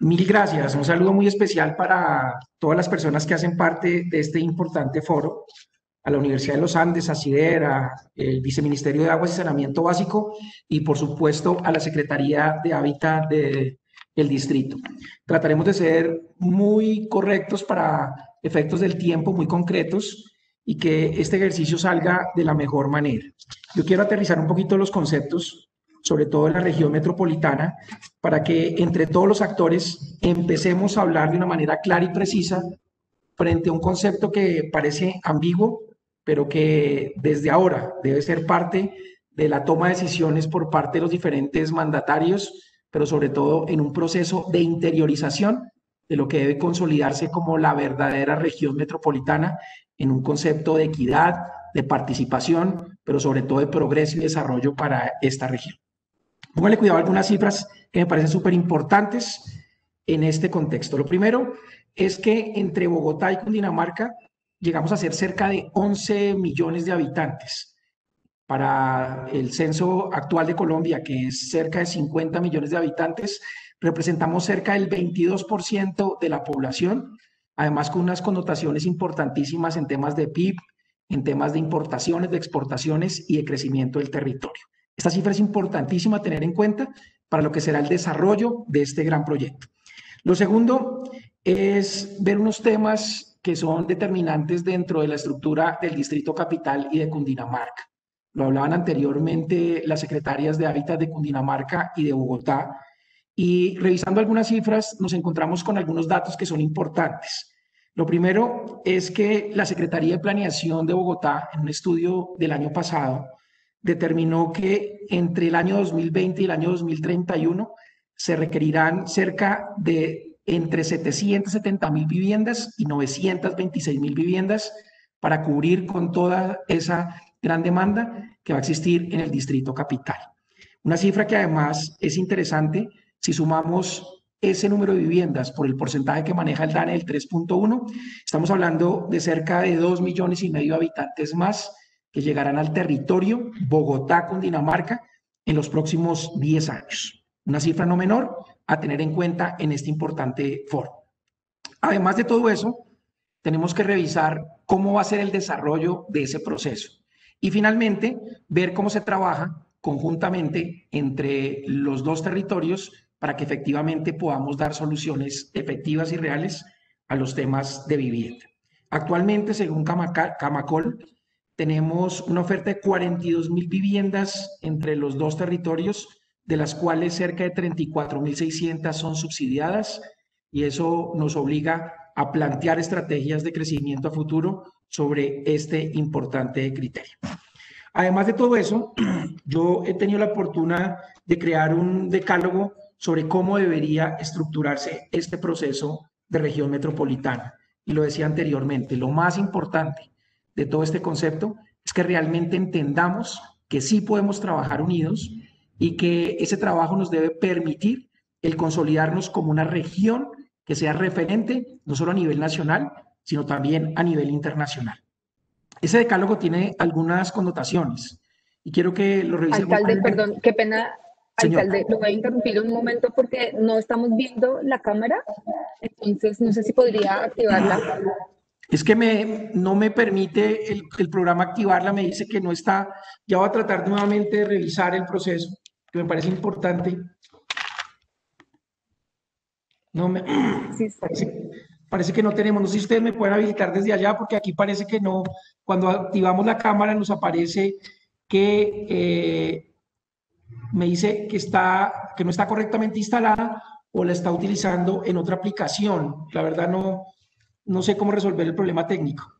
Mil gracias. Un saludo muy especial para todas las personas que hacen parte de este importante foro, a la Universidad de los Andes, a CIDER, al Viceministerio de Aguas y Saneamiento Básico y, por supuesto, a la Secretaría de Hábitat del distrito. Trataremos de ser muy correctos para efectos del tiempo, muy concretos, y que este ejercicio salga de la mejor manera. Yo quiero aterrizar un poquito los conceptos, sobre todo en la región metropolitana, para que entre todos los actores empecemos a hablar de una manera clara y precisa frente a un concepto que parece ambiguo, pero que desde ahora debe ser parte de la toma de decisiones por parte de los diferentes mandatarios, pero sobre todo en un proceso de interiorización de lo que debe consolidarse como la verdadera región metropolitana en un concepto de equidad, de participación, pero sobre todo de progreso y desarrollo para esta región. Póngale cuidado a algunas cifras que me parecen súper importantes en este contexto. Lo primero es que entre Bogotá y Cundinamarca llegamos a ser cerca de 11 millones de habitantes. Para el censo actual de Colombia, que es cerca de 50 millones de habitantes, representamos cerca del 22% de la población, además con unas connotaciones importantísimas en temas de PIB, en temas de importaciones, de exportaciones y de crecimiento del territorio. Esta cifra es importantísima a tener en cuenta para lo que será el desarrollo de este gran proyecto. Lo segundo es ver unos temas que son determinantes dentro de la estructura del Distrito Capital y de Cundinamarca. Lo hablaban anteriormente las secretarias de Hábitat de Cundinamarca y de Bogotá, y revisando algunas cifras nos encontramos con algunos datos que son importantes. Lo primero es que la Secretaría de Planeación de Bogotá, en un estudio del año pasado, determinó que entre el año 2020 y el año 2031 se requerirán cerca de entre 770.000 viviendas y 926.000 viviendas para cubrir con toda esa gran demanda que va a existir en el Distrito Capital. Una cifra que además es interesante si sumamos ese número de viviendas por el porcentaje que maneja el DANE del 3.1, estamos hablando de cerca de 2,5 millones de habitantes más que llegarán al territorio Bogotá-Cundinamarca en los próximos 10 años. Una cifra no menor a tener en cuenta en este importante foro. Además de todo eso, tenemos que revisar cómo va a ser el desarrollo de ese proceso. Y finalmente, ver cómo se trabaja conjuntamente entre los dos territorios para que efectivamente podamos dar soluciones efectivas y reales a los temas de vivienda. Actualmente, según Camacol, tenemos una oferta de 42.000 viviendas entre los dos territorios, de las cuales cerca de 34.600 son subsidiadas, y eso nos obliga a plantear estrategias de crecimiento a futuro sobre este importante criterio. Además de todo eso, yo he tenido la fortuna de crear un decálogo sobre cómo debería estructurarse este proceso de región metropolitana. Y lo decía anteriormente, lo más importante de todo este concepto es que realmente entendamos que sí podemos trabajar unidos y que ese trabajo nos debe permitir el consolidarnos como una región que sea referente no solo a nivel nacional, sino también a nivel internacional. Ese decálogo tiene algunas connotaciones y quiero que lo revisemos. Alcalde, perdón, qué pena. Alcalde, lo voy a interrumpir un momento porque no estamos viendo la cámara, entonces no sé si podría activarla. Es que no me permite el programa activarla, me dice que no está. Ya voy a tratar nuevamente de revisar el proceso, que me parece importante. Parece que no tenemos, no sé si ustedes me pueden habilitar desde allá, porque aquí parece que no. Cuando activamos la cámara nos aparece que... me dice que no está correctamente instalada o la está utilizando en otra aplicación. La verdad no sé cómo resolver el problema técnico.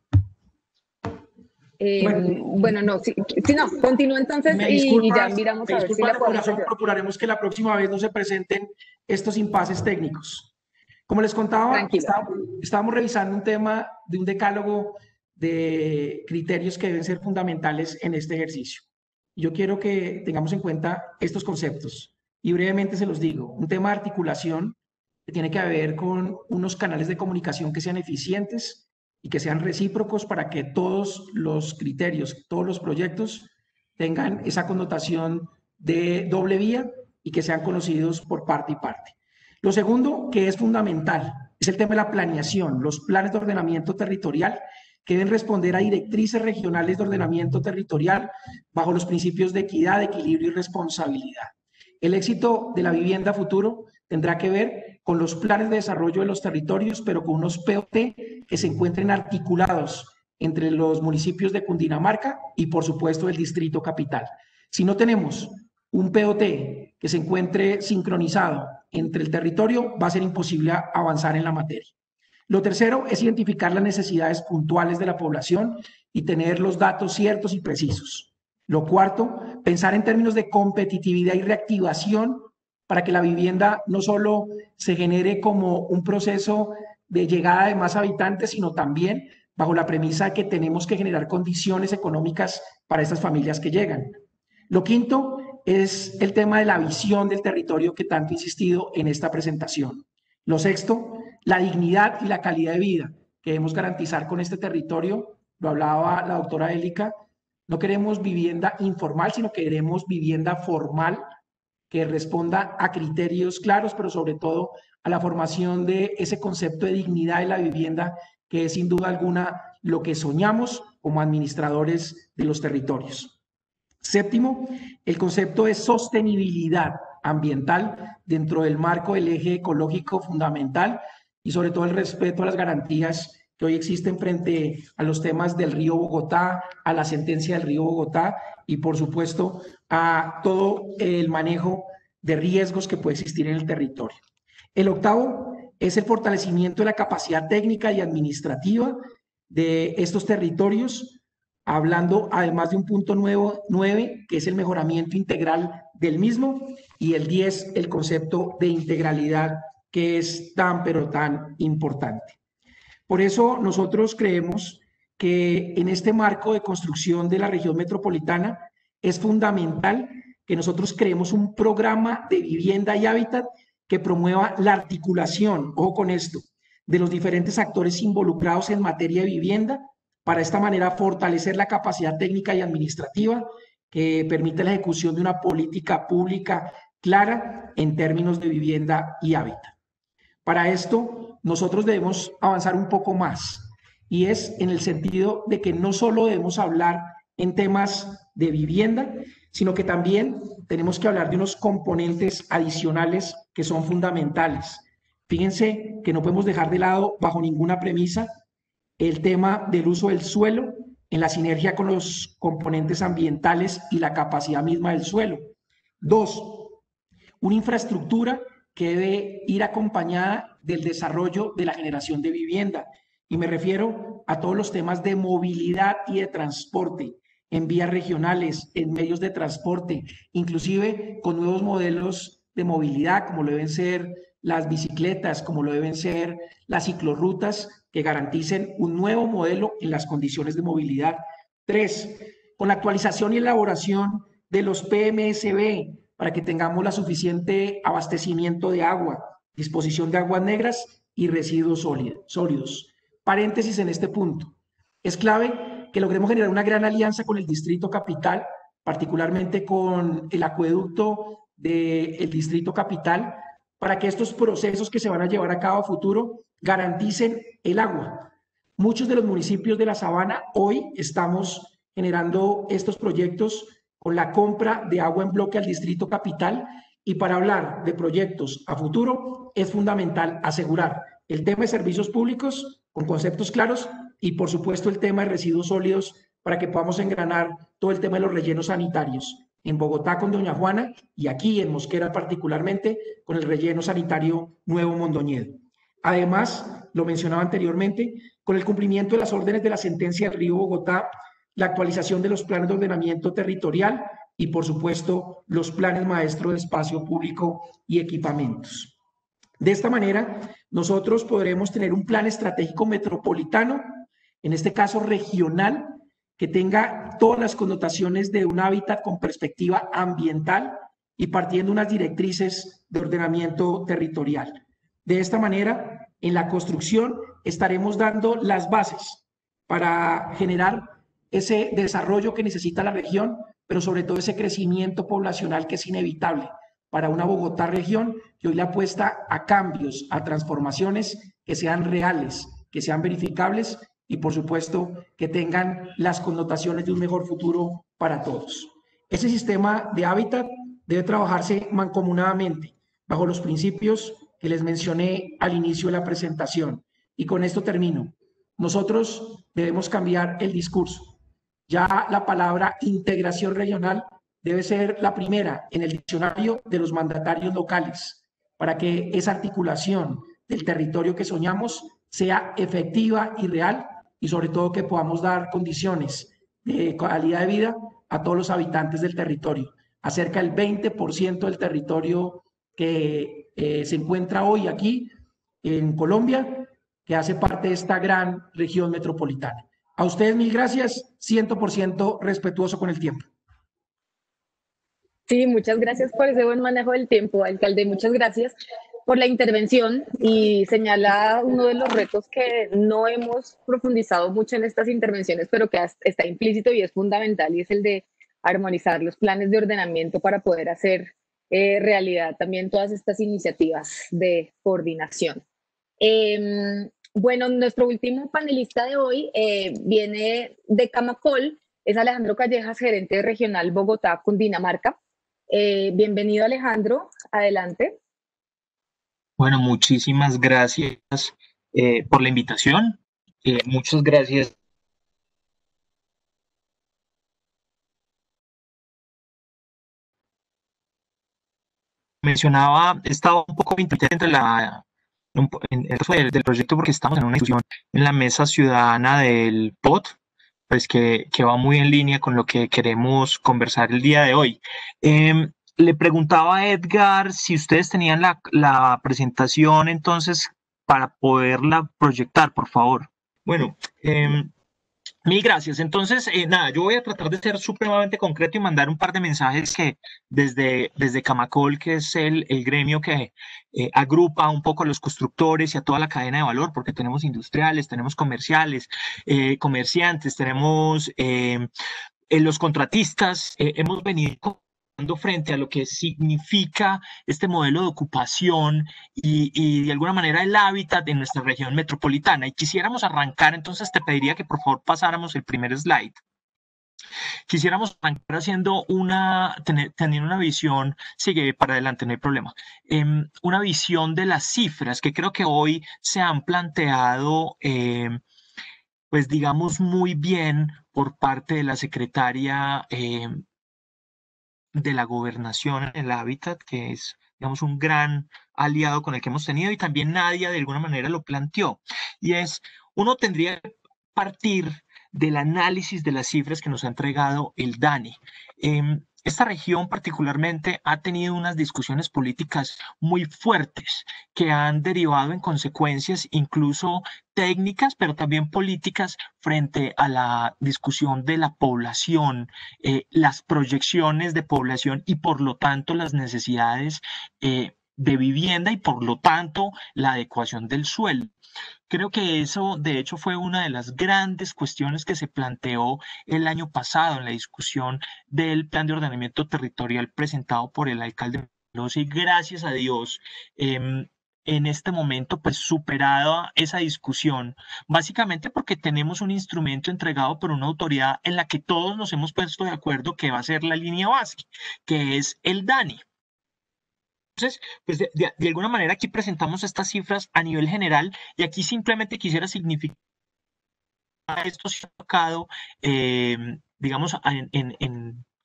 Continúa entonces y ya miramos a ver si la podemos hacer. Procuraremos que la próxima vez no se presenten estos impases técnicos. Como les contaba, estábamos revisando un tema de un decálogo de criterios que deben ser fundamentales en este ejercicio. Yo quiero que tengamos en cuenta estos conceptos y brevemente se los digo. Un tema de articulación que tiene que ver con unos canales de comunicación que sean eficientes y que sean recíprocos para que todos los criterios, todos los proyectos tengan esa connotación de doble vía y que sean conocidos por parte y parte. Lo segundo que es fundamental es el tema de la planeación, los planes de ordenamiento territorial que deben responder a directrices regionales de ordenamiento territorial bajo los principios de equidad, de equilibrio y responsabilidad. El éxito de la vivienda futuro tendrá que ver con los planes de desarrollo de los territorios, pero con unos POT que se encuentren articulados entre los municipios de Cundinamarca y, por supuesto, el Distrito Capital. Si no tenemos un POT que se encuentre sincronizado entre el territorio, va a ser imposible avanzar en la materia. Lo tercero es identificar las necesidades puntuales de la población y tener los datos ciertos y precisos. Lo cuarto, pensar en términos de competitividad y reactivación para que la vivienda no solo se genere como un proceso de llegada de más habitantes, sino también bajo la premisa de que tenemos que generar condiciones económicas para estas familias que llegan. Lo quinto es el tema de la visión del territorio que tanto he insistido en esta presentación. Lo sexto, la dignidad y la calidad de vida que debemos garantizar con este territorio. Lo hablaba la doctora Elica, no queremos vivienda informal, sino que queremos vivienda formal que responda a criterios claros, pero sobre todo a la formación de ese concepto de dignidad de la vivienda, que es sin duda alguna lo que soñamos como administradores de los territorios. Séptimo, el concepto de sostenibilidad ambiental dentro del marco del eje ecológico fundamental y sobre todo el respeto a las garantías que hoy existen frente a los temas del Río Bogotá, a la sentencia del Río Bogotá y por supuesto a todo el manejo de riesgos que puede existir en el territorio. El octavo es el fortalecimiento de la capacidad técnica y administrativa de estos territorios, hablando además de un punto 9, que es el mejoramiento integral del mismo, y el 10, el concepto de integralidad, que es tan pero tan importante. Por eso nosotros creemos que en este marco de construcción de la región metropolitana es fundamental que nosotros creemos un programa de vivienda y hábitat que promueva la articulación, ojo con esto, de los diferentes actores involucrados en materia de vivienda, para esta manera fortalecer la capacidad técnica y administrativa que permite la ejecución de una política pública clara en términos de vivienda y hábitat. Para esto, nosotros debemos avanzar un poco más, y es en el sentido de que no solo debemos hablar en temas de vivienda, sino que también tenemos que hablar de unos componentes adicionales que son fundamentales. Fíjense que no podemos dejar de lado, bajo ninguna premisa, el tema del uso del suelo en la sinergia con los componentes ambientales y la capacidad misma del suelo. Dos, una infraestructura que debe ir acompañada del desarrollo de la generación de vivienda. Y me refiero a todos los temas de movilidad y de transporte, en vías regionales, en medios de transporte, inclusive con nuevos modelos de movilidad, como lo deben ser las bicicletas, como lo deben ser las ciclorrutas, que garanticen un nuevo modelo en las condiciones de movilidad. Tres, con la actualización y elaboración de los PMSB, para que tengamos la suficiente abastecimiento de agua, disposición de aguas negras y residuos sólidos. Paréntesis en este punto. Es clave que logremos generar una gran alianza con el Distrito Capital, particularmente con el acueducto del Distrito Capital, para que estos procesos que se van a llevar a cabo a futuro garanticen el agua. Muchos de los municipios de la Sabana hoy estamos generando estos proyectos con la compra de agua en bloque al Distrito Capital, y para hablar de proyectos a futuro es fundamental asegurar el tema de servicios públicos con conceptos claros y por supuesto el tema de residuos sólidos, para que podamos engranar todo el tema de los rellenos sanitarios. En Bogotá con Doña Juana y aquí en Mosquera particularmente con el relleno sanitario Nuevo Mondoñedo. Además, lo mencionaba anteriormente, con el cumplimiento de las órdenes de la sentencia del Río Bogotá, la actualización de los planes de ordenamiento territorial y por supuesto los planes maestros de espacio público y equipamientos. De esta manera nosotros podremos tener un plan estratégico metropolitano, en este caso regional, que tenga todas las connotaciones de un hábitat con perspectiva ambiental y partiendo unas directrices de ordenamiento territorial. De esta manera, en la construcción estaremos dando las bases para generar ese desarrollo que necesita la región, pero sobre todo ese crecimiento poblacional que es inevitable para una Bogotá región que hoy le apuesta a cambios, a transformaciones que sean reales, que sean verificables y por supuesto que tengan las connotaciones de un mejor futuro para todos. Ese sistema de hábitat debe trabajarse mancomunadamente bajo los principios que les mencioné al inicio de la presentación. Y con esto termino. Nosotros debemos cambiar el discurso. Ya la palabra integración regional debe ser la primera en el diccionario de los mandatarios locales, para que esa articulación del territorio que soñamos sea efectiva y real, y sobre todo que podamos dar condiciones de calidad de vida a todos los habitantes del territorio. Acerca del 20% del territorio que se encuentra hoy aquí en Colombia, que hace parte de esta gran región metropolitana. A ustedes mil gracias, 100% respetuoso con el tiempo. Sí, muchas gracias por ese buen manejo del tiempo, alcalde, muchas gracias por la intervención, y señala uno de los retos que no hemos profundizado mucho en estas intervenciones, pero que está implícito y es fundamental, y es el de armonizar los planes de ordenamiento para poder hacer realidad también todas estas iniciativas de coordinación. Bueno, nuestro último panelista de hoy viene de Camacol, es Alejandro Callejas, gerente regional Bogotá-Cundinamarca. Bienvenido, Alejandro, adelante. Bueno, muchísimas gracias por la invitación. Muchas gracias. Mencionaba, estaba un poco entre del proyecto porque estamos en una discusión en la mesa ciudadana del POT, pues que va muy en línea con lo que queremos conversar el día de hoy. Le preguntaba a Edgar si ustedes tenían la presentación entonces para poderla proyectar, por favor. Bueno, mil gracias. Entonces, nada, yo voy a tratar de ser supremamente concreto y mandar un par de mensajes que desde Camacol, que es el gremio que agrupa un poco a los constructores y a toda la cadena de valor, porque tenemos industriales, tenemos comerciales, comerciantes, tenemos los contratistas, hemos venido frente a lo que significa este modelo de ocupación y de alguna manera el hábitat en nuestra región metropolitana. Y quisiéramos arrancar, entonces te pediría que por favor pasáramos el primer slide. Quisiéramos arrancar haciendo teniendo una visión, sigue para adelante, no hay problema, una visión de las cifras que creo que hoy se han planteado, pues digamos muy bien por parte de la secretaria de la gobernación en el hábitat, que es, digamos, un gran aliado con el que hemos tenido, y también Nadya de alguna manera lo planteó. Y es, uno tendría que partir del análisis de las cifras que nos ha entregado el DANE. Esta región particularmente ha tenido unas discusiones políticas muy fuertes que han derivado en consecuencias incluso técnicas, pero también políticas frente a la discusión de la población, las proyecciones de población y por lo tanto las necesidades de vivienda y por lo tanto la adecuación del suelo. Creo que eso de hecho fue una de las grandes cuestiones que se planteó el año pasado en la discusión del plan de ordenamiento territorial presentado por el alcalde Nicolás, y gracias a Dios en este momento pues superada esa discusión, básicamente porque tenemos un instrumento entregado por una autoridad en la que todos nos hemos puesto de acuerdo que va a ser la línea base, que es el DANE. Entonces, pues de alguna manera aquí presentamos estas cifras a nivel general y aquí simplemente quisiera significar esto se ha tocado, digamos, en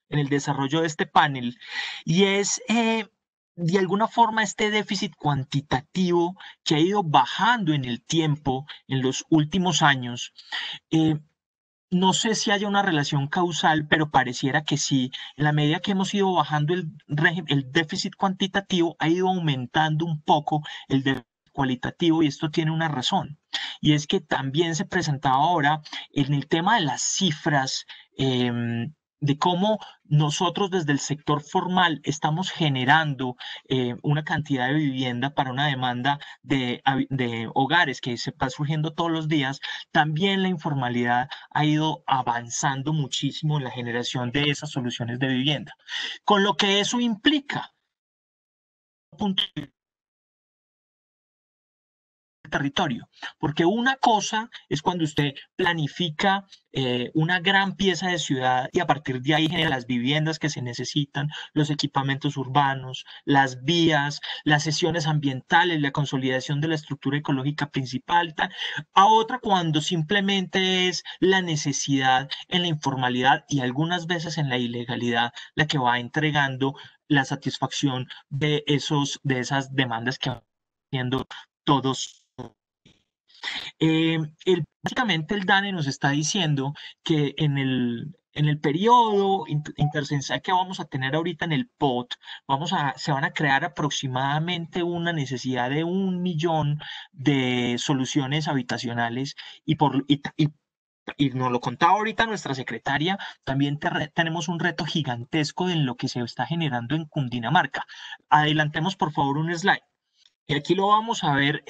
el desarrollo de este panel, y es de alguna forma este déficit cuantitativo que ha ido bajando en el tiempo en los últimos años. No sé si haya una relación causal, pero pareciera que sí. En la medida que hemos ido bajando el déficit cuantitativo, ha ido aumentando un poco el déficit cualitativo, y esto tiene una razón. Y es que también se presentaba ahora en el tema de las cifras, de cómo nosotros desde el sector formal estamos generando una cantidad de vivienda para una demanda de hogares que se está surgiendo todos los días. También la informalidad ha ido avanzando muchísimo en la generación de esas soluciones de vivienda, con lo que eso implica territorio, porque una cosa es cuando usted planifica una gran pieza de ciudad y a partir de ahí genera las viviendas que se necesitan, los equipamientos urbanos, las vías, las sesiones ambientales, la consolidación de la estructura ecológica principal, tal, a otra cuando simplemente es la necesidad en la informalidad y algunas veces en la ilegalidad la que va entregando la satisfacción de esas demandas que van haciendo todos. Básicamente el DANE nos está diciendo que en el periodo intersensal que vamos a tener ahorita en el POT, se van a crear aproximadamente una necesidad de 1 millón de soluciones habitacionales y nos lo contaba ahorita nuestra secretaria, también tenemos un reto gigantesco en lo que se está generando en Cundinamarca. Adelantemos por favor un slide. Y aquí lo vamos a ver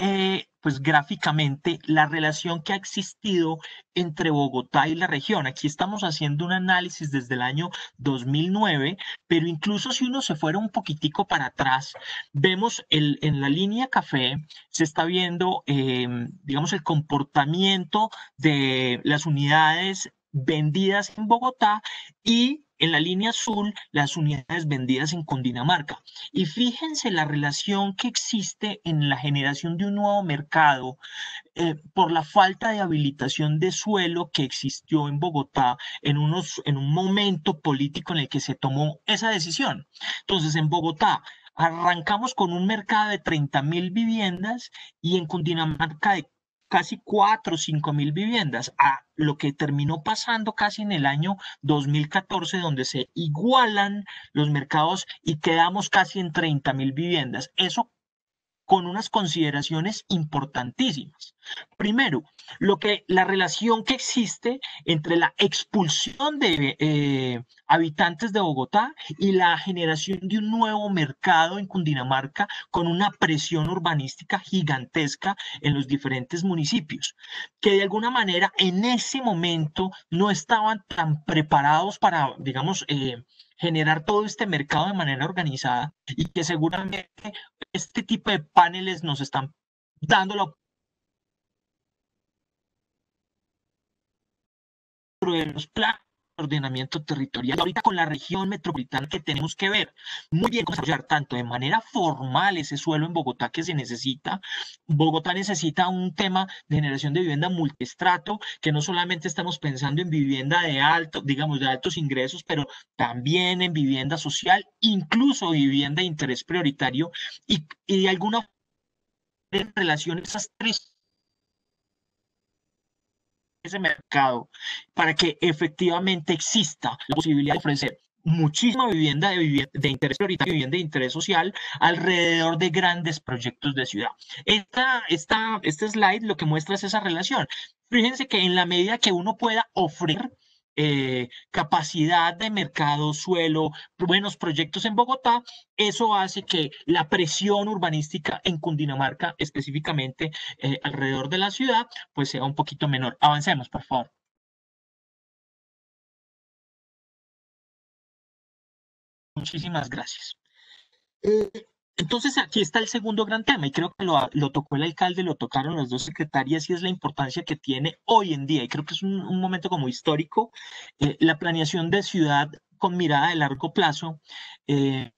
pues gráficamente la relación que ha existido entre Bogotá y la región. Aquí estamos haciendo un análisis desde el año 2009, pero incluso si uno se fuera un poquitico para atrás, vemos en la línea café se está viendo, digamos, el comportamiento de las unidades vendidas en Bogotá y en la línea azul las unidades vendidas en Cundinamarca. Y fíjense la relación que existe en la generación de un nuevo mercado por la falta de habilitación de suelo que existió en Bogotá en un momento político en el que se tomó esa decisión. Entonces, en Bogotá arrancamos con un mercado de 30.000 viviendas y en Cundinamarca de casi 4 o 5 mil viviendas, a lo que terminó pasando casi en el año 2014, donde se igualan los mercados y quedamos casi en 30 mil viviendas. Eso con unas consideraciones importantísimas. Primero, la relación que existe entre la expulsión de habitantes de Bogotá y la generación de un nuevo mercado en Cundinamarca con una presión urbanística gigantesca en los diferentes municipios, que de alguna manera en ese momento no estaban tan preparados para, digamos, generar todo este mercado de manera organizada y que seguramente este tipo de paneles nos están dando la oportunidad de los planes de ordenamiento territorial. Y ahorita con la región metropolitana que tenemos que ver muy bien cómo desarrollar tanto de manera formal ese suelo en Bogotá que se necesita. Bogotá necesita un tema de generación de vivienda multiestrato, que no solamente estamos pensando en vivienda de alto, digamos, de altos ingresos, pero también en vivienda social, incluso vivienda de interés prioritario y de alguna forma en relación a esas tres ese mercado, para que efectivamente exista la posibilidad de ofrecer muchísima vivienda de interés prioritario, vivienda de interés social alrededor de grandes proyectos de ciudad. Este slide lo que muestra es esa relación. Fíjense que en la medida que uno pueda ofrecer capacidad de mercado, suelo, buenos proyectos en Bogotá, eso hace que la presión urbanística en Cundinamarca, específicamente alrededor de la ciudad, pues sea un poquito menor. Avancemos, por favor. Muchísimas gracias. Entonces, aquí está el segundo gran tema, y creo que lo tocó el alcalde, lo tocaron las dos secretarias, y es la importancia que tiene hoy en día, y creo que es un momento como histórico, la planeación de ciudad con mirada de largo plazo de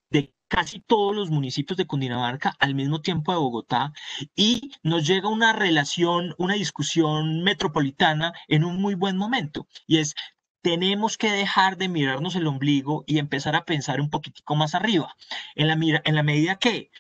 casi todos los municipios de Cundinamarca, al mismo tiempo de Bogotá, y nos llega una relación, una discusión metropolitana en un muy buen momento, y es: tenemos que dejar de mirarnos el ombligo y empezar a pensar un poquitico más arriba. En la medida que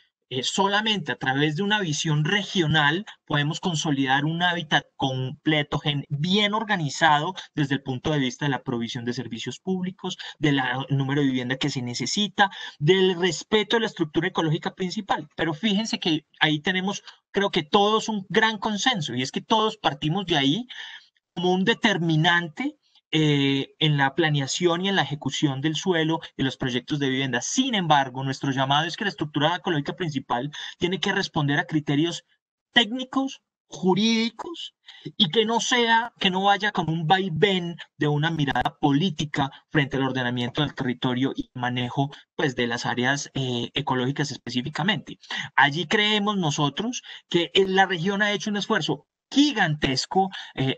solamente a través de una visión regional podemos consolidar un hábitat completo, bien organizado desde el punto de vista de la provisión de servicios públicos, del número de vivienda que se necesita, del respeto de la estructura ecológica principal. Pero fíjense que ahí tenemos, creo que todos, un gran consenso, y es que todos partimos de ahí como un determinante en la planeación y en la ejecución del suelo y los proyectos de vivienda. Sin embargo, nuestro llamado es que la estructura ecológica principal tiene que responder a criterios técnicos, jurídicos, y que no vaya con un vaivén de una mirada política frente al ordenamiento del territorio y manejo, pues, de las áreas ecológicas específicamente. Allí creemos nosotros que la región ha hecho un esfuerzo gigantesco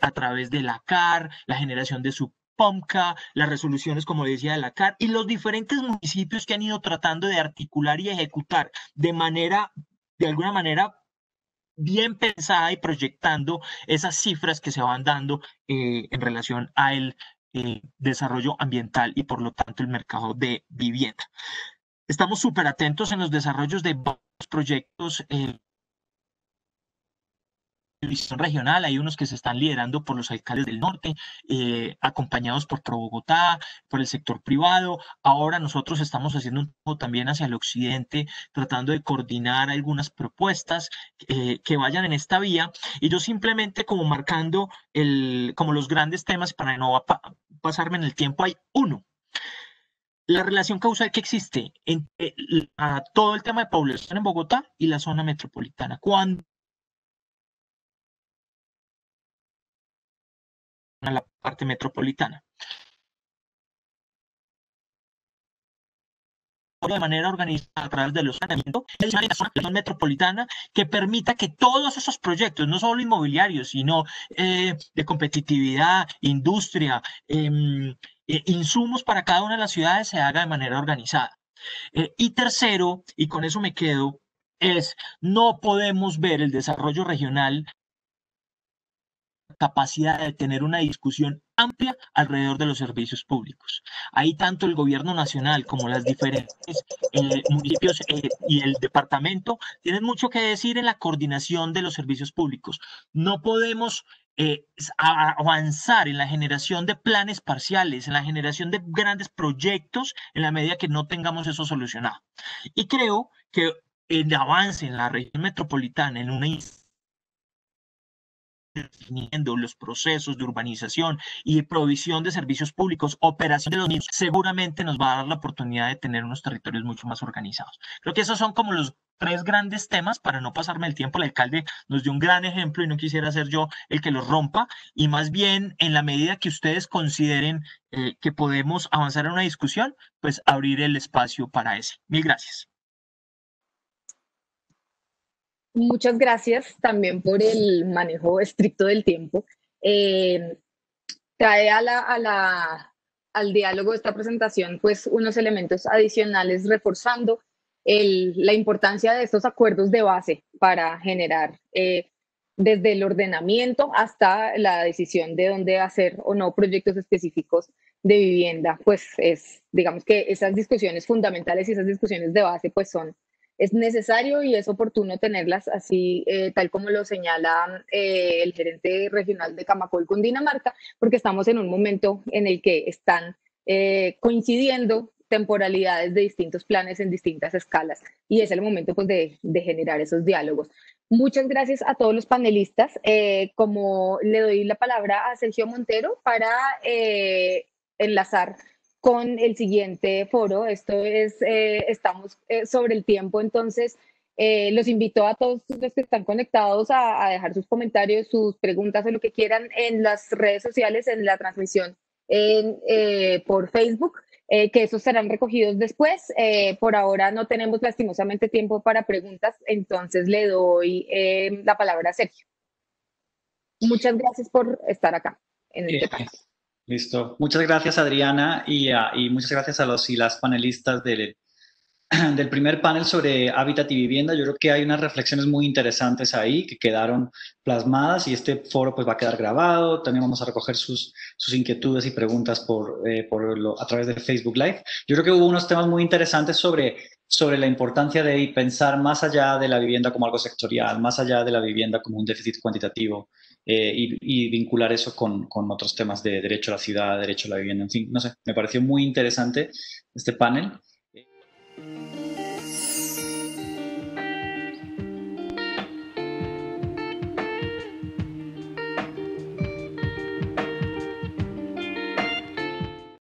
a través de la CAR, la generación de su POMCA, las resoluciones, como decía, de la CAR, y los diferentes municipios que han ido tratando de articular y ejecutar de alguna manera, bien pensada y proyectando esas cifras que se van dando en relación al desarrollo ambiental y, por lo tanto, el mercado de vivienda. Estamos súper atentos en los desarrollos de varios proyectos regional. Hay unos que se están liderando por los alcaldes del norte, acompañados por ProBogotá, por el sector privado. Ahora nosotros estamos haciendo un poco también hacia el occidente, tratando de coordinar algunas propuestas que vayan en esta vía, y yo simplemente como marcando como los grandes temas para no pasarme en el tiempo. Hay uno: la relación causal que existe entre todo el tema de población en Bogotá y la zona metropolitana. Cuando a la parte metropolitana. De manera organizada a través de los planeamientos, es una zona metropolitana que permita que todos esos proyectos, no solo inmobiliarios, sino de competitividad, industria, insumos para cada una de las ciudades, se haga de manera organizada. Y tercero, y con eso me quedo, es no podemos ver el desarrollo regional capacidad de tener una discusión amplia alrededor de los servicios públicos. Ahí tanto el gobierno nacional como las diferentes municipios y el departamento tienen mucho que decir en la coordinación de los servicios públicos. No podemos avanzar en la generación de planes parciales, en la generación de grandes proyectos en la medida que no tengamos eso solucionado. Y creo que el avance en la región metropolitana, en una instancia definiendo los procesos de urbanización y provisión de servicios públicos, operación de los mismos, seguramente nos va a dar la oportunidad de tener unos territorios mucho más organizados. Creo que esos son como los tres grandes temas. Para no pasarme el tiempo, el alcalde nos dio un gran ejemplo y no quisiera ser yo el que los rompa, y más bien en la medida que ustedes consideren que podemos avanzar en una discusión, pues abrir el espacio para eso. Mil gracias. Muchas gracias también por el manejo estricto del tiempo. Trae al diálogo de esta presentación pues unos elementos adicionales, reforzando la importancia de estos acuerdos de base para generar desde el ordenamiento hasta la decisión de dónde hacer o no proyectos específicos de vivienda. Pues es, digamos que esas discusiones fundamentales y esas discusiones de base pues son, es necesario y es oportuno tenerlas así, tal como lo señala el gerente regional de Camacol Cundinamarca, porque estamos en un momento en el que están coincidiendo temporalidades de distintos planes en distintas escalas, y es el momento pues, de generar esos diálogos. Muchas gracias a todos los panelistas. Como le doy la palabra a Sergio Montero para enlazar con el siguiente foro. Esto es, estamos sobre el tiempo, entonces los invito a todos los que están conectados a dejar sus comentarios, sus preguntas o lo que quieran en las redes sociales, en la transmisión por Facebook, que esos serán recogidos después. Por ahora no tenemos lastimosamente tiempo para preguntas, entonces le doy la palabra a Sergio. Muchas gracias por estar acá en este panel. Listo. Muchas gracias, Adriana, y muchas gracias a los y las panelistas del primer panel sobre hábitat y vivienda. Yo creo que hay unas reflexiones muy interesantes ahí que quedaron plasmadas, y este foro pues va a quedar grabado. También vamos a recoger sus inquietudes y preguntas a través de Facebook Live. Yo creo que hubo unos temas muy interesantes sobre la importancia de pensar más allá de la vivienda como algo sectorial, más allá de la vivienda como un déficit cuantitativo, y vincular eso con otros temas de derecho a la ciudad, derecho a la vivienda, en fin, no sé, me pareció muy interesante este panel.